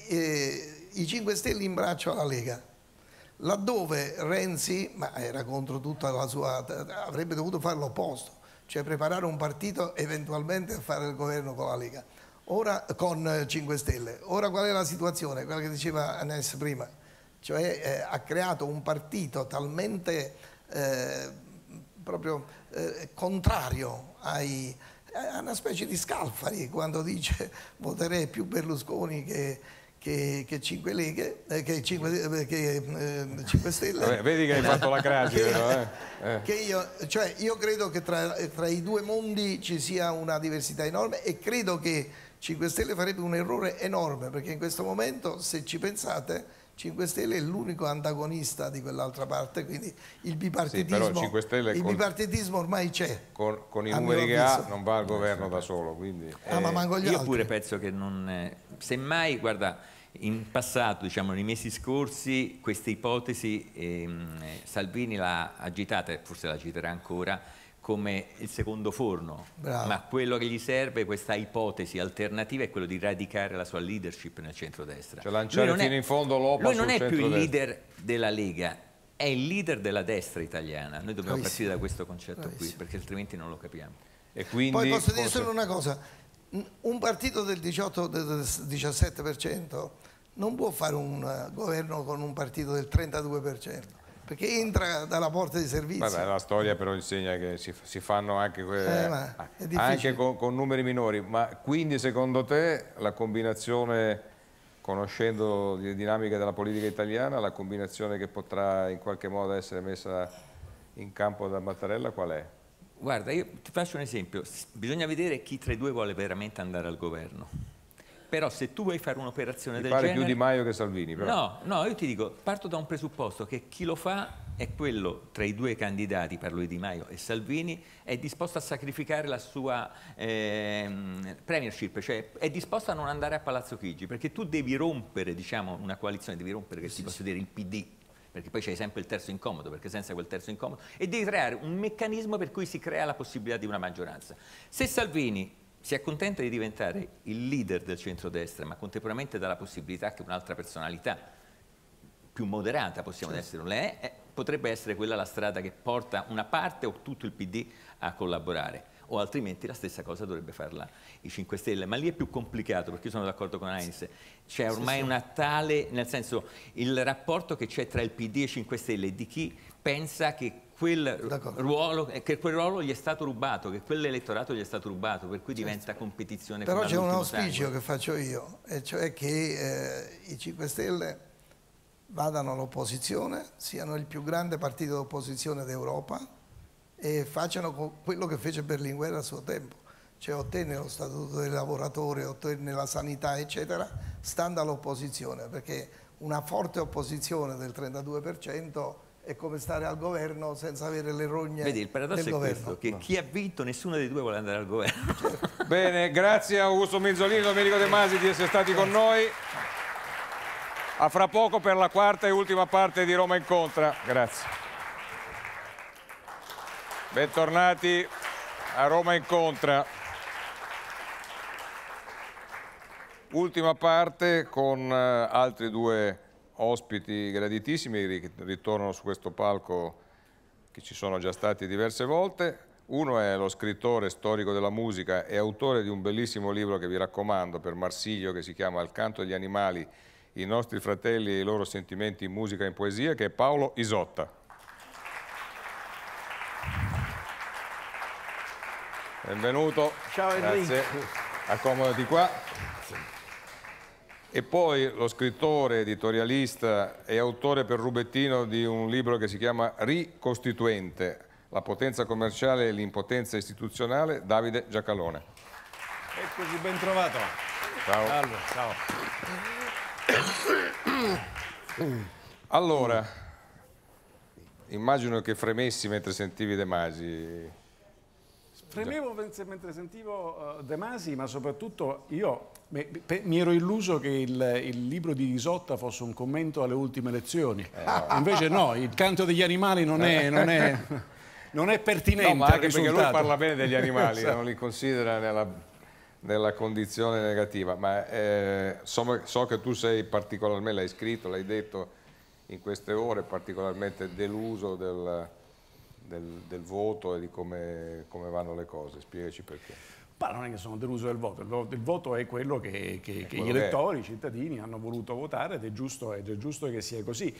i 5 Stelle in braccio alla Lega, laddove Renzi, ma era contro tutta la sua, avrebbe dovuto fare l'opposto, cioè preparare un partito eventualmente a fare il governo con la Lega, ora con 5 Stelle. Ora qual è la situazione? Quella che diceva Anes prima, cioè ha creato un partito talmente proprio contrario ai, a una specie di Scalfari quando dice voterei più Berlusconi che 5 Leghe, che 5 Stelle. Vabbè, vedi che hai fatto la crasi, vero? Io credo che tra i due mondi ci sia una diversità enorme e credo che 5 Stelle farebbe un errore enorme, perché in questo momento, se ci pensate, 5 Stelle è l'unico antagonista di quell'altra parte, quindi il bipartitismo, sì, però 5 Stelle il bipartitismo ormai c'è. Con i numeri che ha non va al governo da solo. Quindi. Ma manco gli altri. Pure penso che non... semmai, guarda... In passato, diciamo nei mesi scorsi, questa ipotesi Salvini l'ha agitata, e forse la agiterà ancora, come il secondo forno. Bravo. Ma quello che gli serve, questa ipotesi alternativa, è quello di radicare la sua leadership nel centrodestra. Cioè lanciare fino in fondo l'opa sul centrodestra. Lui non è più il leader della Lega, è il leader della destra italiana. Noi dobbiamo partire da questo concetto qui, perché altrimenti non lo capiamo. E quindi, poi posso dire solo una cosa. Un partito del 18-17% non può fare un governo con un partito del 32%, perché entra dalla porta di servizio. Vabbè, la storia però insegna che si fanno anche, anche con numeri minori. Ma quindi secondo te la combinazione, conoscendo le dinamiche della politica italiana, la combinazione che potrà in qualche modo essere messa in campo da Mattarella qual è? Guarda, io ti faccio un esempio, bisogna vedere chi tra i due vuole veramente andare al governo, però se tu vuoi fare un'operazione del genere... Mi pare più Di Maio che Salvini, però. No, io ti dico, parto da un presupposto che chi lo fa è quello tra i due candidati, parlo di Di Maio e Salvini, è disposto a sacrificare la sua premiership, cioè è disposto a non andare a Palazzo Chigi, perché tu devi rompere, diciamo, una coalizione, devi rompere, che si posso dire, il PD, perché poi c'è sempre il terzo incomodo, perché senza quel terzo incomodo, e devi creare un meccanismo per cui si crea la possibilità di una maggioranza. Se Salvini si accontenta di diventare il leader del centrodestra, ma contemporaneamente dà la possibilità che un'altra personalità più moderata, possiamo essere, non è, potrebbe essere quella la strada che porta una parte o tutto il PD a collaborare, o altrimenti la stessa cosa dovrebbe farla i 5 Stelle, ma lì è più complicato, perché io sono d'accordo con Ainis, c'è ormai una tale, nel senso, il rapporto che c'è tra il PD e 5 Stelle di chi pensa che quel ruolo gli è stato rubato, che quell'elettorato gli è stato rubato, per cui diventa competizione. Però c'è un auspicio che faccio io, e cioè che i 5 Stelle vadano all'opposizione, siano il più grande partito d'opposizione d'Europa, e facciano quello che fece Berlinguer a suo tempo, cioè ottenne lo statuto dei lavoratori, ottenne la sanità eccetera, stando all'opposizione, perché una forte opposizione del 32% è come stare al governo senza avere le rogne. Vedi, il paradosso è questo, che chi ha vinto nessuno dei due vuole andare al governo. Certo. Bene, grazie a Augusto Minzolini e Domenico De Masi di essere stati con noi. A fra poco per la quarta e ultima parte di Roma Incontra. Grazie. Bentornati a Roma Incontra. Ultima parte con altri due ospiti graditissimi che ritornano su questo palco, che ci sono già stati diverse volte. Uno è lo scrittore, storico della musica e autore di un bellissimo libro che vi raccomando per Marsiglio, che si chiama Al canto degli animali, i nostri fratelli e i loro sentimenti in musica e in poesia, che è Paolo Isotta. Benvenuto. Ciao Enrico. Grazie. Accomodati qua. E poi lo scrittore, editorialista e autore per Rubettino di un libro che si chiama Ricostituente, la potenza commerciale e l'impotenza istituzionale, Davide Giacalone. Eccoci, ben trovato. Ciao. Salve, ciao. Allora, immagino che fremessi mentre sentivi De Masi. Fremevo mentre sentivo De Masi, ma soprattutto io mi ero illuso che il libro di Isotta fosse un commento alle ultime elezioni. Invece no, il canto degli animali non è pertinente. No, ma anche perché lui parla bene degli animali, non li considera nella condizione negativa. Ma so che tu sei particolarmente, l'hai scritto, l'hai detto in queste ore, particolarmente deluso del voto e di come vanno le cose. Spiegaci perché. Ma non è che sono deluso del voto, il voto è quello che gli elettori, i cittadini hanno voluto votare ed è giusto che sia così.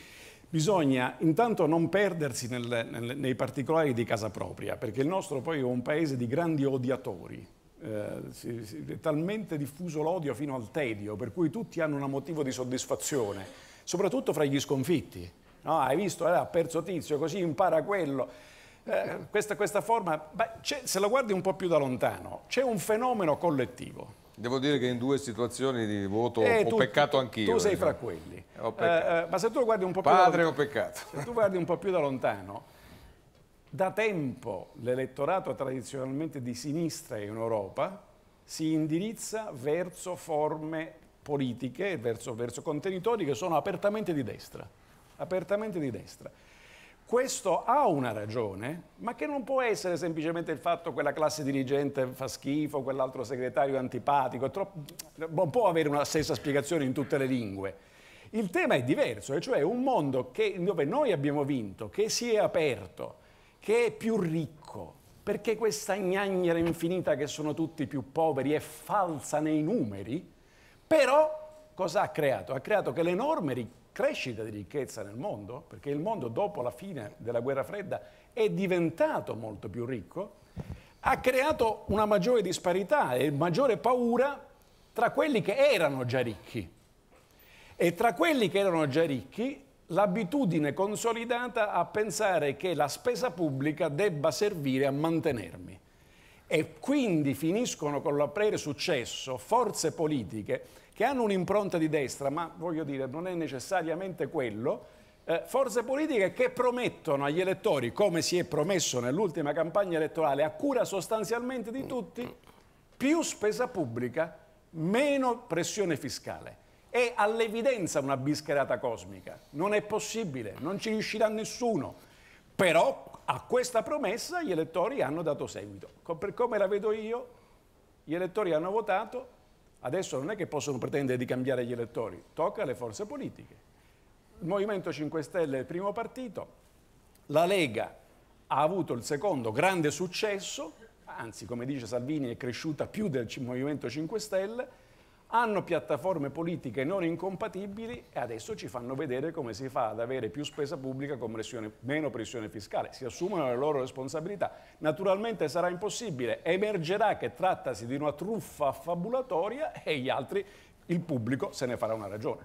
Bisogna intanto non perdersi nei particolari di casa propria, perché il nostro poi è un paese di grandi odiatori. È talmente diffuso l'odio fino al tedio, per cui tutti hanno un motivo di soddisfazione, soprattutto fra gli sconfitti. No, hai visto, ha perso tizio, così impara quello. Questa forma, se la guardi un po' più da lontano, c'è un fenomeno collettivo. Devo dire che in due situazioni di voto ho peccato anch'io. Tu sei fra quelli. Ma se tu guardi un po' più da lontano, da tempo l'elettorato tradizionalmente di sinistra in Europa si indirizza verso forme politiche, verso contenitori che sono apertamente di destra. Questo ha una ragione, ma che non può essere semplicemente il fatto che quella classe dirigente fa schifo, quell'altro segretario antipatico, non può avere una stessa spiegazione in tutte le lingue. Il tema è diverso, e cioè un mondo dove noi abbiamo vinto, che si è aperto, che è più ricco, perché questa gnagnera infinita che sono tutti più poveri è falsa nei numeri, però cosa ha creato? Ha creato che l'enorme ricchezza, crescita di ricchezza nel mondo, perché il mondo dopo la fine della guerra fredda è diventato molto più ricco, ha creato una maggiore disparità e maggiore paura tra quelli che erano già ricchi. E tra quelli che erano già ricchi, l'abitudine consolidata a pensare che la spesa pubblica debba servire a mantenermi. E quindi finiscono con l'apparire successo forze politiche che hanno un'impronta di destra, ma voglio dire, non è necessariamente quello, forze politiche che promettono agli elettori, come si è promesso nell'ultima campagna elettorale, a cura sostanzialmente di tutti, più spesa pubblica, meno pressione fiscale. È all'evidenza una bischerata cosmica, non è possibile, non ci riuscirà nessuno, però a questa promessa gli elettori hanno dato seguito. Per come la vedo io, gli elettori hanno votato. Adesso non è che possono pretendere di cambiare gli elettori, tocca alle forze politiche. Il Movimento 5 Stelle è il primo partito, la Lega ha avuto il secondo grande successo, anzi come dice Salvini è cresciuta più del Movimento 5 Stelle, hanno piattaforme politiche non incompatibili e adesso ci fanno vedere come si fa ad avere più spesa pubblica con meno pressione fiscale. Si assumono le loro responsabilità. Naturalmente sarà impossibile, emergerà che trattasi di una truffa affabulatoria e gli altri, il pubblico, se ne farà una ragione.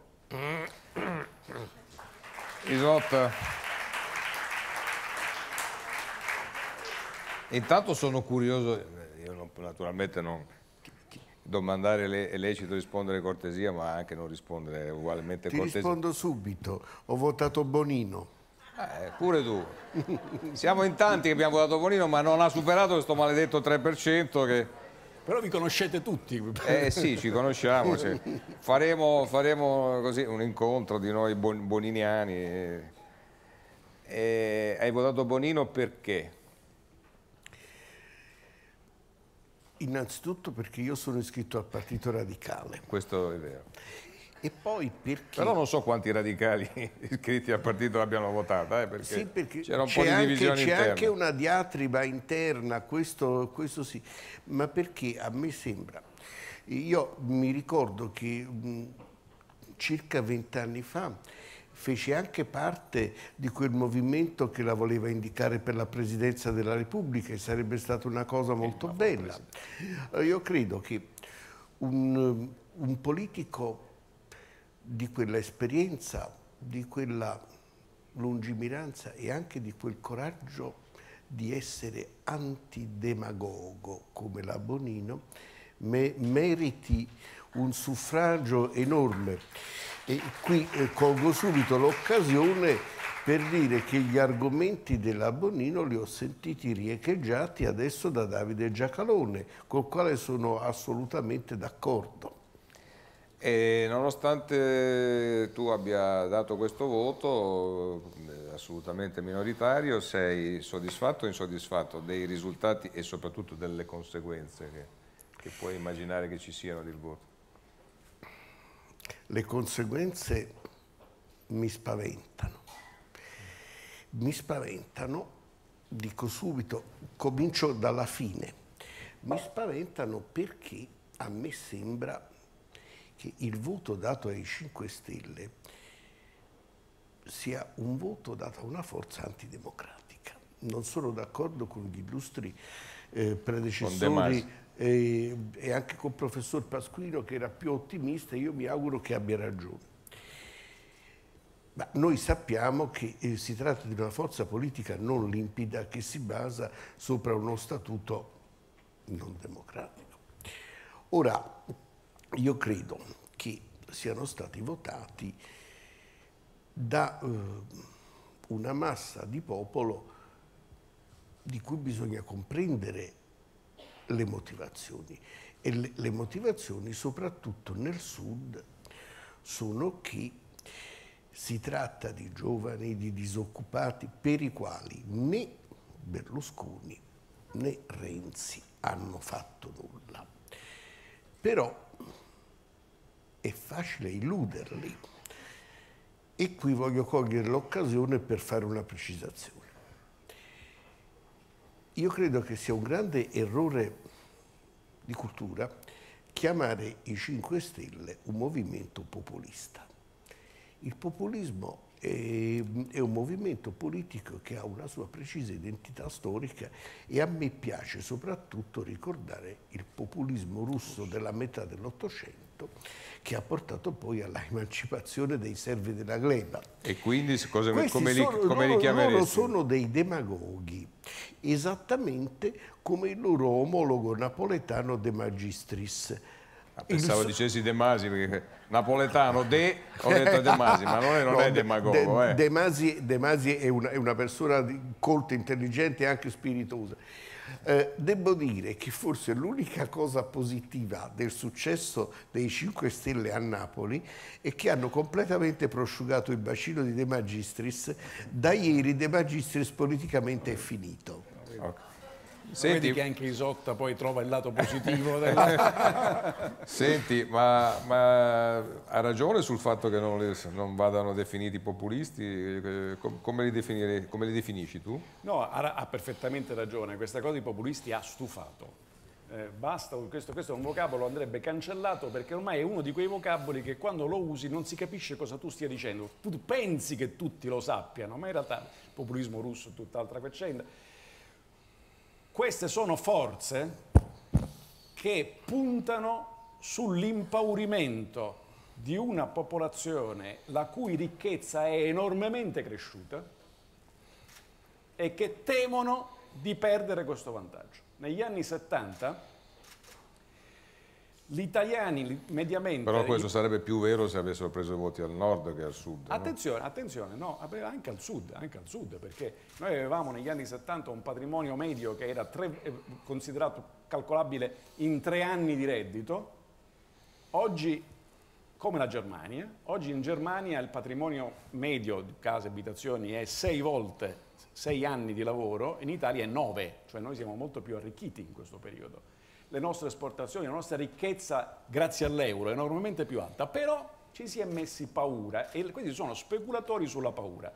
Isotta. Intanto sono curioso, io naturalmente non... Domandare è lecito, rispondere cortesia, ma anche non rispondere ugualmente cortesia. Ti rispondo subito, ho votato Bonino. Pure tu. Siamo in tanti che abbiamo votato Bonino, ma non ha superato questo maledetto 3%. Che... Però vi conoscete tutti. Eh sì, ci conosciamo. Cioè, faremo così un incontro di noi boniniani. Hai votato Bonino perché? Innanzitutto perché io sono iscritto al Partito Radicale. Questo è vero. E poi perché... Però non so quanti radicali iscritti al partito l'abbiano votata, perché sì, perché c'era un po' di divisione interna. C'è anche una diatriba interna, questo sì. Ma perché a me sembra... Io mi ricordo che circa 20 anni fa fece anche parte di quel movimento che la voleva indicare per la presidenza della Repubblica e sarebbe stata una cosa molto bella. Io credo che un politico di quella esperienza, di quella lungimiranza e anche di quel coraggio di essere antidemagogo come la Bonino, meriti un suffragio enorme. E qui colgo subito l'occasione per dire che gli argomenti della Bonino li ho sentiti riecheggiati adesso da Davide Giacalone, col quale sono assolutamente d'accordo. E nonostante tu abbia dato questo voto assolutamente minoritario, sei soddisfatto o insoddisfatto dei risultati e soprattutto delle conseguenze che puoi immaginare che ci siano del voto? Le conseguenze mi spaventano. Mi spaventano, dico subito, comincio dalla fine, mi spaventano perché a me sembra che il voto dato ai 5 Stelle sia un voto dato a una forza antidemocratica. Non sono d'accordo con gli illustri predecessori e anche con il professor Pasquino, che era più ottimista, e io mi auguro che abbia ragione. Ma noi sappiamo che si tratta di una forza politica non limpida, che si basa sopra uno statuto non democratico. Ora, io credo che siano stati votati da una massa di popolo di cui bisogna comprendere le motivazioni. E le motivazioni, soprattutto nel Sud, sono che si tratta di giovani, di disoccupati, per i quali né Berlusconi né Renzi hanno fatto nulla. Però è facile illuderli. E qui voglio cogliere l'occasione per fare una precisazione. Io credo che sia un grande errore di cultura chiamare i 5 Stelle un movimento populista. Il populismo è un movimento politico che ha una sua precisa identità storica, e a me piace soprattutto ricordare il populismo russo della metà dell'Ottocento, che ha portato poi alla emancipazione dei servi della gleba. E quindi come li chiameresti? Loro sono dei demagoghi, esattamente come il loro omologo napoletano De Magistris. Pensavo dicessi De Masi, perché napoletano ho detto De Masi, ma non è demagogo. De Masi è una persona colta, intelligente e anche spiritosa. Devo dire che forse l'unica cosa positiva del successo dei 5 Stelle a Napoli è che hanno completamente prosciugato il bacino di De Magistris. Da ieri De Magistris politicamente è finito. Okay. Senti, vedi che anche Isotta poi trova il lato positivo. Senti, ma ha ragione sul fatto che non vadano definiti populisti? Come li definisci tu? No, ha perfettamente ragione. Questa cosa di populisti ha stufato. Basta, questo è un vocabolo, andrebbe cancellato, perché ormai è uno di quei vocaboli che quando lo usi non si capisce cosa tu stia dicendo. Tu pensi che tutti lo sappiano, ma in realtà il populismo russo è tutt'altra faccenda. Queste sono forze che puntano sull'impaurimento di una popolazione la cui ricchezza è enormemente cresciuta e che temono di perdere questo vantaggio. Negli anni 70 gli italiani mediamente... Però questo sarebbe più vero se avessero preso i voti al nord che al sud. Attenzione, no? Attenzione, no, anche al sud, perché noi avevamo negli anni 70 un patrimonio medio che era considerato calcolabile in 3 anni di reddito. Oggi, come la Germania, oggi in Germania il patrimonio medio di case e abitazioni è 6 volte 6 anni di lavoro, in Italia è 9, cioè noi siamo molto più arricchiti in questo periodo. Le nostre esportazioni, la nostra ricchezza grazie all'euro è enormemente più alta, però ci si è messi paura, e questi sono speculatori sulla paura.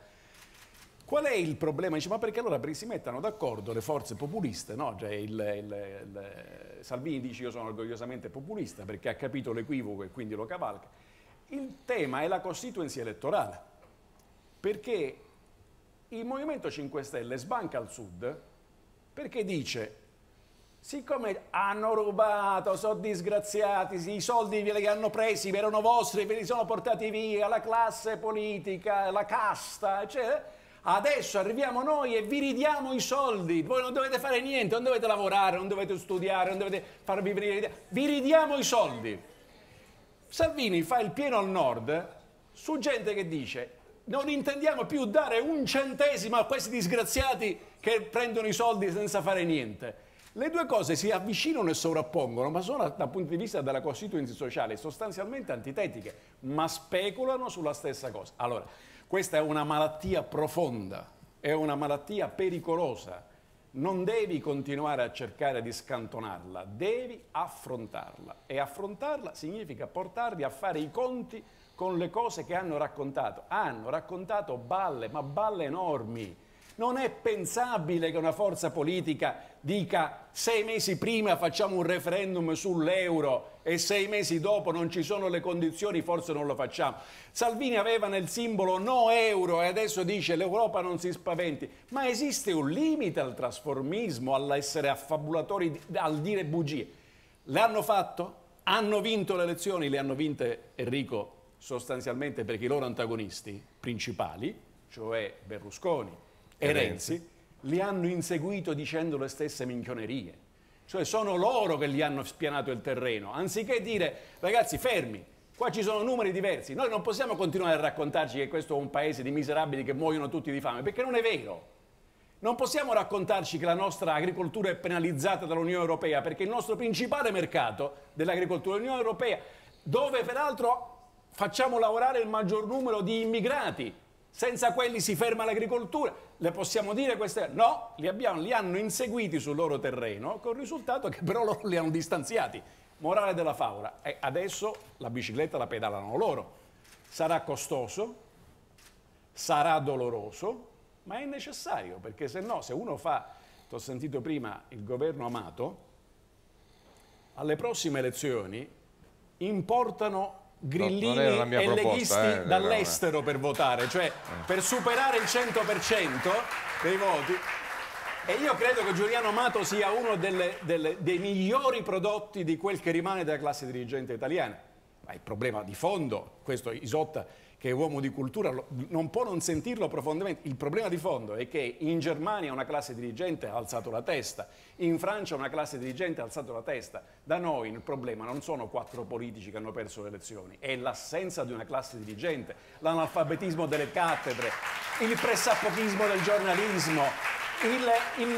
Qual è il problema? Dice, ma perché allora si mettano d'accordo le forze populiste? No? Cioè Salvini dice io sono orgogliosamente populista perché ha capito l'equivoco e quindi lo cavalca. Il tema è la constituency elettorale, perché il Movimento 5 Stelle sbanca al sud perché dice siccome hanno rubato, sono disgraziati, i soldi ve li hanno presi, erano vostri, ve li sono portati via, la classe politica, la casta, eccetera. Adesso arriviamo noi e vi ridiamo i soldi, voi non dovete fare niente, non dovete lavorare, non dovete studiare, non dovete farvi venire l'idea, vi ridiamo i soldi. Salvini fa il pieno al nord su gente che dice non intendiamo più dare un centesimo a questi disgraziati che prendono i soldi senza fare niente. Le due cose si avvicinano e sovrappongono, ma sono dal punto di vista della costituenza sociale sostanzialmente antitetiche, ma speculano sulla stessa cosa. Allora, questa è una malattia profonda, è una malattia pericolosa. Non devi continuare a cercare di scantonarla, devi affrontarla. E affrontarla significa portarli a fare i conti con le cose che hanno raccontato. Hanno raccontato balle, ma balle enormi. Non è pensabile che una forza politica dica 6 mesi prima facciamo un referendum sull'euro e 6 mesi dopo non ci sono le condizioni, forse non lo facciamo. Salvini aveva nel simbolo no euro e adesso dice l'Europa non si spaventi. Ma esiste un limite al trasformismo, all'essere affabulatori, al dire bugie. Le hanno fatto? Hanno vinto le elezioni? Le hanno vinte, Enrico, sostanzialmente perché i loro antagonisti principali, cioè Berlusconi e Renzi, li hanno inseguito dicendo le stesse minchionerie. Cioè sono loro che gli hanno spianato il terreno, anziché dire ragazzi fermi, qua ci sono numeri diversi, noi non possiamo continuare a raccontarci che questo è un paese di miserabili che muoiono tutti di fame, perché non è vero. Non possiamo raccontarci che la nostra agricoltura è penalizzata dall'Unione Europea, perché il nostro principale mercato dell'agricoltura è l'Unione Europea, dove peraltro facciamo lavorare il maggior numero di immigrati. Senza quelli si ferma l'agricoltura, le possiamo dire queste? No, li hanno inseguiti sul loro terreno, con il risultato che però loro li hanno distanziati. Morale della favola, e adesso la bicicletta la pedalano loro. Sarà costoso, sarà doloroso, ma è necessario, perché se no, se uno fa, t'ho sentito prima, il governo amato, alle prossime elezioni importano grillini e leghisti dall'estero per votare, cioè per superare il 100% dei voti. E io credo che Giuliano Amato sia uno dei migliori prodotti di quel che rimane della classe dirigente italiana. Ma il problema di fondo, questo Isotta, che è uomo di cultura, non può non sentirlo profondamente. Il problema di fondo è che in Germania una classe dirigente ha alzato la testa, in Francia una classe dirigente ha alzato la testa. Da noi il problema non sono 4 politici che hanno perso le elezioni, è l'assenza di una classe dirigente, l'analfabetismo delle cattedre, il pressappochismo del giornalismo,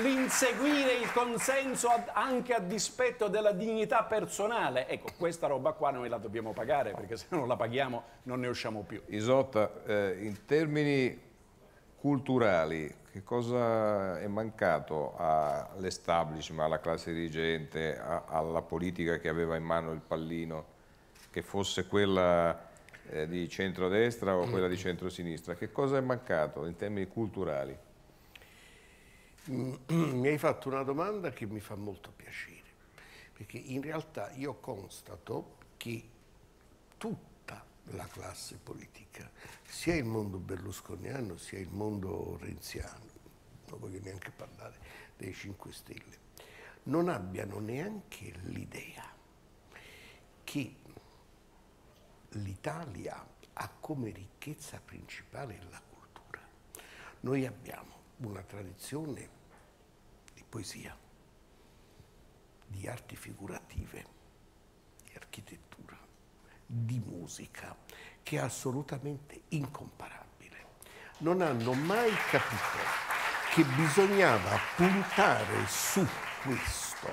l'inseguire il consenso anche a dispetto della dignità personale. Ecco, questa roba qua noi la dobbiamo pagare, perché se non la paghiamo non ne usciamo più. Isotta, in termini culturali, che cosa è mancato all'establishment, alla classe dirigente, alla politica che aveva in mano il pallino, che fosse quella di centrodestra o quella di centrosinistra? Che cosa è mancato in termini culturali? Mi hai fatto una domanda che mi fa molto piacere, perché in realtà io constato che tutta la classe politica, sia il mondo berlusconiano sia il mondo renziano, non voglio neanche parlare dei 5 Stelle, non abbiano neanche l'idea che l'Italia ha come ricchezza principale la cultura. Noi abbiamo una tradizione di poesia, di arti figurative, di architettura, di musica, che è assolutamente incomparabile. Non hanno mai capito che bisognava puntare su questo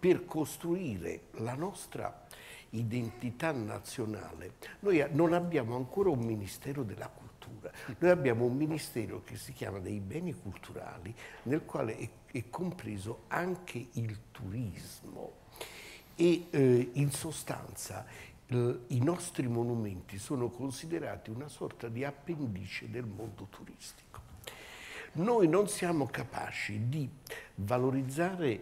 per costruire la nostra identità nazionale. Noi non abbiamo ancora un Ministero della Cultura. Noi abbiamo un ministero che si chiama dei beni culturali, nel quale è compreso anche il turismo e in sostanza i nostri monumenti sono considerati una sorta di appendice del mondo turistico. Noi non siamo capaci di valorizzare,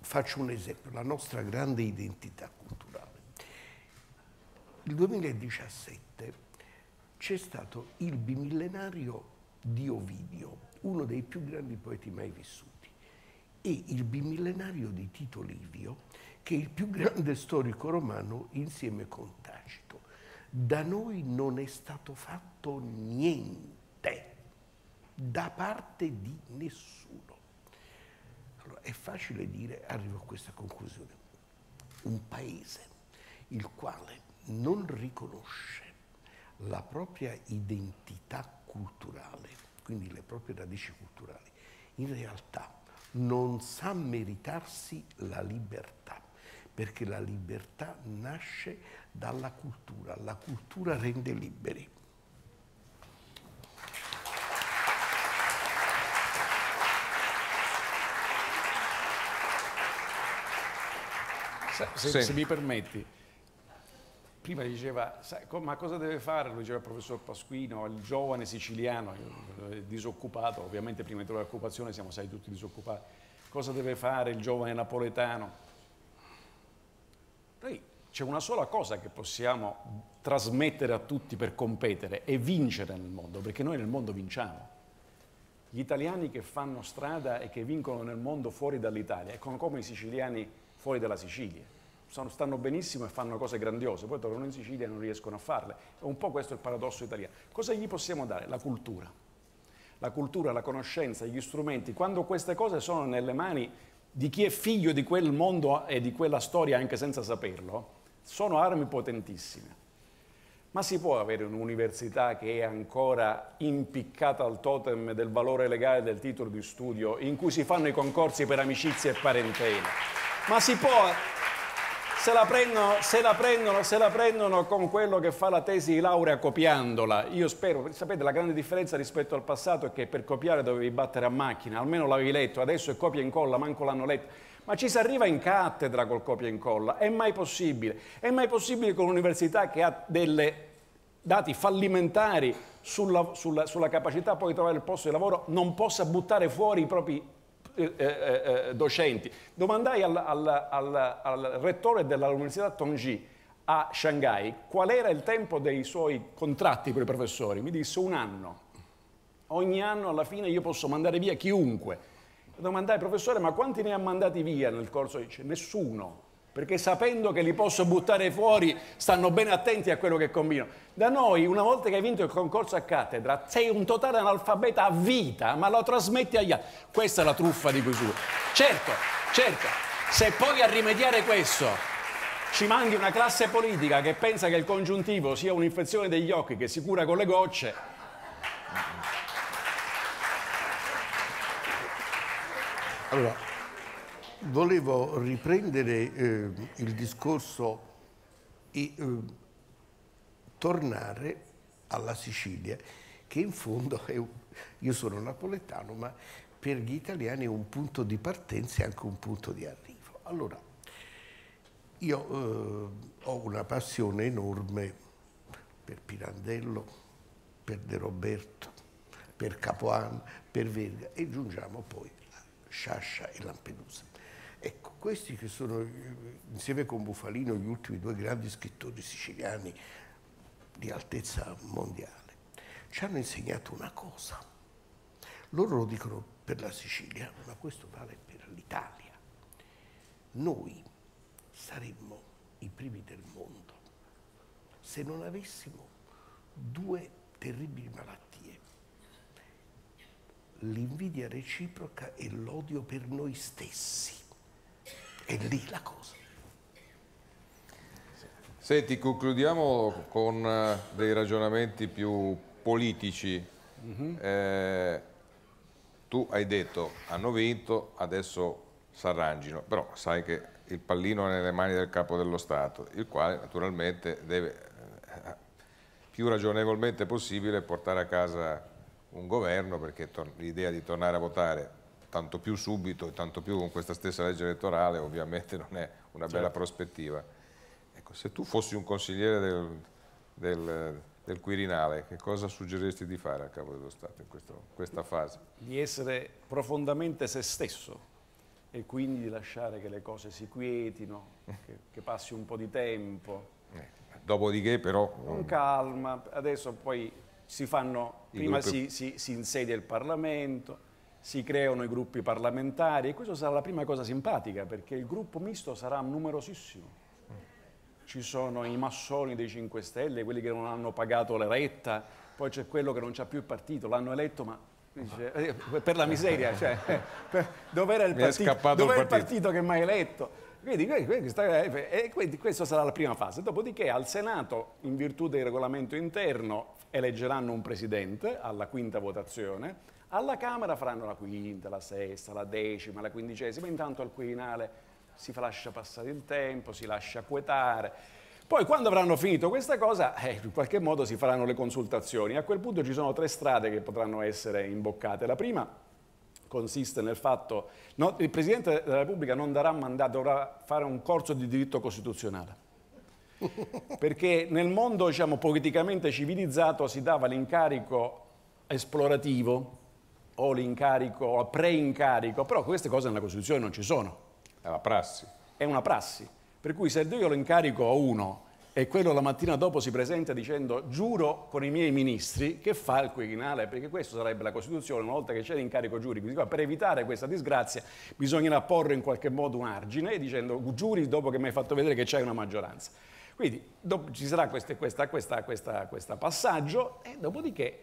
faccio un esempio, la nostra grande identità culturale. Il 2017 c'è stato il bimillenario di Ovidio, uno dei più grandi poeti mai vissuti. e il bimillenario di Tito Livio, che è il più grande storico romano insieme con Tacito. Da noi non è stato fatto niente, da parte di nessuno. Allora, è facile dire, arrivo a questa conclusione, un paese il quale non riconosce la propria identità culturale, quindi le proprie radici culturali, in realtà non sa meritarsi la libertà, perché la libertà nasce dalla cultura, la cultura rende liberi. Se mi permetti, prima diceva, ma cosa deve fare? Lo diceva il professor Pasquino, il giovane siciliano, disoccupato, ovviamente prima dell'occupazione siamo tutti disoccupati. Cosa deve fare il giovane napoletano? Noi c'è una sola cosa che possiamo trasmettere a tutti per competere e vincere nel mondo, perché noi nel mondo vinciamo. Gli italiani che fanno strada e che vincono nel mondo fuori dall'Italia, come i siciliani fuori dalla Sicilia. Stanno benissimo e fanno cose grandiose, poi tornano in Sicilia e non riescono a farle. È un po' questo il paradosso italiano. Cosa gli possiamo dare? La cultura. La cultura, la conoscenza, gli strumenti. Quando queste cose sono nelle mani di chi è figlio di quel mondo e di quella storia anche senza saperlo, sono armi potentissime. Ma si può avere un'università che è ancora impiccata al totem del valore legale del titolo di studio, in cui si fanno i concorsi per amicizia e parentela. Ma si può... Se la prendono con quello che fa la tesi di laurea copiandola. Io spero, sapete, la grande differenza rispetto al passato è che per copiare dovevi battere a macchina, almeno l'avevi letto, adesso è copia e incolla, manco l'hanno letto. Ma ci si arriva in cattedra col copia e incolla, è mai possibile? È mai possibile con un'università che ha dei dati fallimentari sulla capacità poi di trovare il posto di lavoro, non possa buttare fuori i propri... docenti. Domandai al rettore dell'università Tongji a Shanghai qual era il tempo dei suoi contratti con i professori. Mi disse un anno. Ogni anno alla fine io posso mandare via chiunque. Domandai professore, ma quanti ne ha mandati via nel corso? Dice nessuno, perché sapendo che li posso buttare fuori stanno ben attenti a quello che combino. Da noi una volta che hai vinto il concorso a cattedra sei un totale analfabeta a vita, ma lo trasmetti agli altri. Questa è la truffa di chiusura. Certo, se poi a rimediare questo ci mandi una classe politica che pensa che il congiuntivo sia un'infezione degli occhi che si cura con le gocce. Allora, volevo riprendere il discorso e tornare alla Sicilia, che in fondo è io sono napoletano, ma per gli italiani è un punto di partenza e anche un punto di arrivo. Allora, io ho una passione enorme per Pirandello, per De Roberto, per Capoan, per Verga e giungiamo poi a Sciascia e Lampedusa. Ecco, questi che sono, insieme con Bufalino, gli ultimi due grandi scrittori siciliani di altezza mondiale, ci hanno insegnato una cosa. Loro lo dicono per la Sicilia, ma questo vale per l'Italia. Noi saremmo i primi del mondo se non avessimo due terribili malattie: l'invidia reciproca e l'odio per noi stessi. È lì la cosa. Senti, concludiamo con dei ragionamenti più politici. Tu hai detto, hanno vinto, adesso s'arrangino, però sai che il pallino è nelle mani del Capo dello Stato, il quale naturalmente deve più ragionevolmente possibile portare a casa un governo, perché l'idea di tornare a votare tanto più subito e tanto più con questa stessa legge elettorale ovviamente non è una bella prospettiva. Ecco, se tu fossi un consigliere del Quirinale, che cosa suggeriresti di fare al Capo dello Stato in questa fase? Di essere profondamente se stesso e quindi di lasciare che le cose si quietino, che passi un po' di tempo. Dopodiché però... Con calma, adesso poi si fanno... Prima si insedia il Parlamento... si creano i gruppi parlamentari e questa sarà la prima cosa simpatica, perché il gruppo misto sarà numerosissimo. Ci sono i massoni dei 5 Stelle, quelli che non hanno pagato la retta, poi c'è quello che non c'ha più il partito, l'hanno eletto ma dice, per la miseria, cioè, dove era il partito? Dov'è il partito che mi ha eletto? Quindi, questa sarà la prima fase, dopodiché al Senato, in virtù del regolamento interno, eleggeranno un presidente alla quinta votazione, alla Camera faranno la quinta, la sesta, la decima, la quindicesima, intanto al Quirinale si lascia passare il tempo, si lascia acquietare. Poi quando avranno finito questa cosa, in qualche modo si faranno le consultazioni. A quel punto ci sono tre strade che potranno essere imboccate. La prima consiste nel fatto che il Presidente della Repubblica non darà mandato, dovrà fare un corso di diritto costituzionale. Perché nel mondo, diciamo, politicamente civilizzato si dava l'incarico esplorativo o l'incarico preincarico, però queste cose nella Costituzione non ci sono. È una prassi. È una prassi. Per cui se io lo incarico a uno e quello la mattina dopo si presenta dicendo giuro con i miei ministri, che fa il Quirinale? Perché questa sarebbe la Costituzione, una volta che c'è l'incarico giuridico. Per evitare questa disgrazia bisognerà porre in qualche modo un argine dicendo giuri dopo che mi hai fatto vedere che c'è una maggioranza. Quindi dopo, ci sarà questo passaggio e dopodiché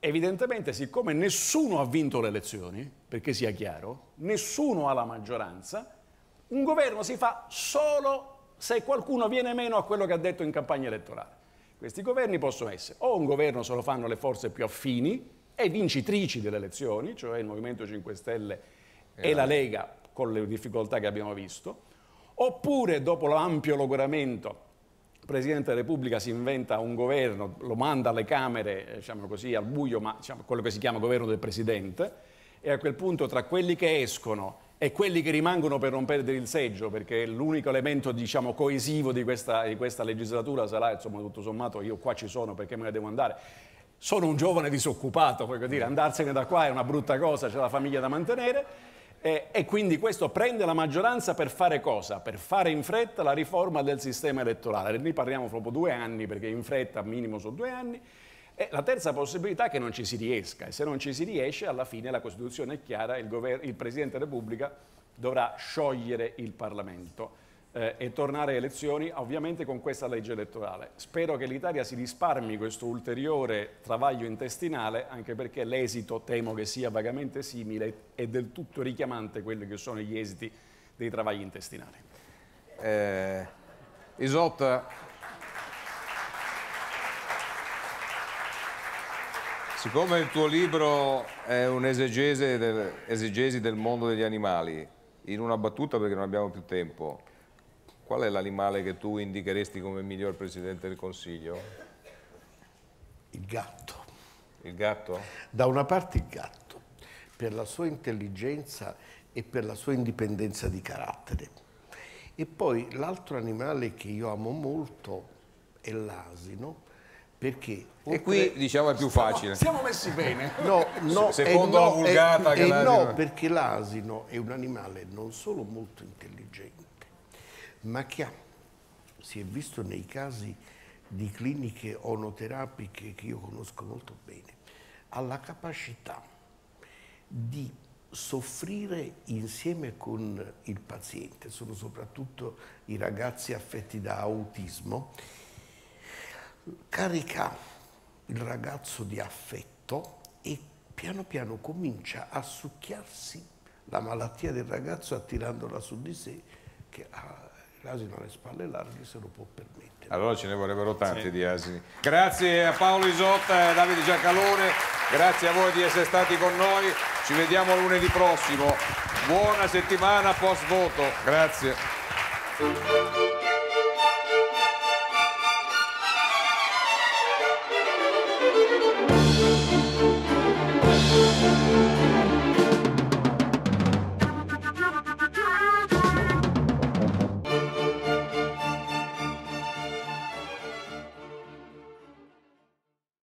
evidentemente siccome nessuno ha vinto le elezioni, perché sia chiaro, nessuno ha la maggioranza, un governo si fa solo se qualcuno viene meno a quello che ha detto in campagna elettorale. Questi governi possono essere o un governo se lo fanno le forze più affini e vincitrici delle elezioni, cioè il Movimento 5 Stelle e la Lega con le difficoltà che abbiamo visto, oppure dopo l'ampio logoramento il Presidente della Repubblica si inventa un governo, lo manda alle Camere, diciamo così, al buio, ma diciamo, quello che si chiama governo del Presidente, e a quel punto tra quelli che escono e quelli che rimangono per non perdere il seggio, perché l'unico elemento diciamo, coesivo di questa legislatura sarà, insomma, tutto sommato, io qua ci sono perché me ne devo andare. Sono un giovane disoccupato, voglio dire, andarsene da qua è una brutta cosa, c'è la famiglia da mantenere, e quindi questo prende la maggioranza per fare cosa? Per fare in fretta la riforma del sistema elettorale. Ne parliamo dopo 2 anni, perché in fretta minimo sono 2 anni. E la terza possibilità è che non ci si riesca, e se non ci si riesce alla fine la Costituzione è chiara, il Presidente della Repubblica dovrà sciogliere il Parlamento e tornare a elezioni ovviamente con questa legge elettorale. Spero che l'Italia si risparmi questo ulteriore travaglio intestinale, anche perché l'esito temo che sia vagamente simile e del tutto richiamante quelli che sono gli esiti dei travagli intestinali. Isotta, siccome il tuo libro è un'esegesi del mondo degli animali, in una battuta perché non abbiamo più tempo, qual è l'animale che tu indicheresti come miglior Presidente del Consiglio? Il gatto. Il gatto? Da una parte il gatto, per la sua intelligenza e per la sua indipendenza di carattere. E poi l'altro animale che io amo molto è l'asino, perché e qui diciamo è più facile. Siamo messi bene. No, secondo la vulgata che no, perché l'asino è un animale non solo molto intelligente, ma che si è visto nei casi di cliniche onoterapiche che io conosco molto bene, ha la capacità di soffrire insieme con il paziente, sono soprattutto i ragazzi affetti da autismo. Carica il ragazzo di affetto e piano piano comincia a succhiarsi la malattia del ragazzo attirandola su di sé, che ha l'asino alle spalle larghe, se lo può permettere. Allora ce ne vorrebbero tanti, sì, di asini. Grazie a Paolo Isotta e a Davide Giacalone, grazie a voi di essere stati con noi, ci vediamo lunedì prossimo, buona settimana post voto, grazie.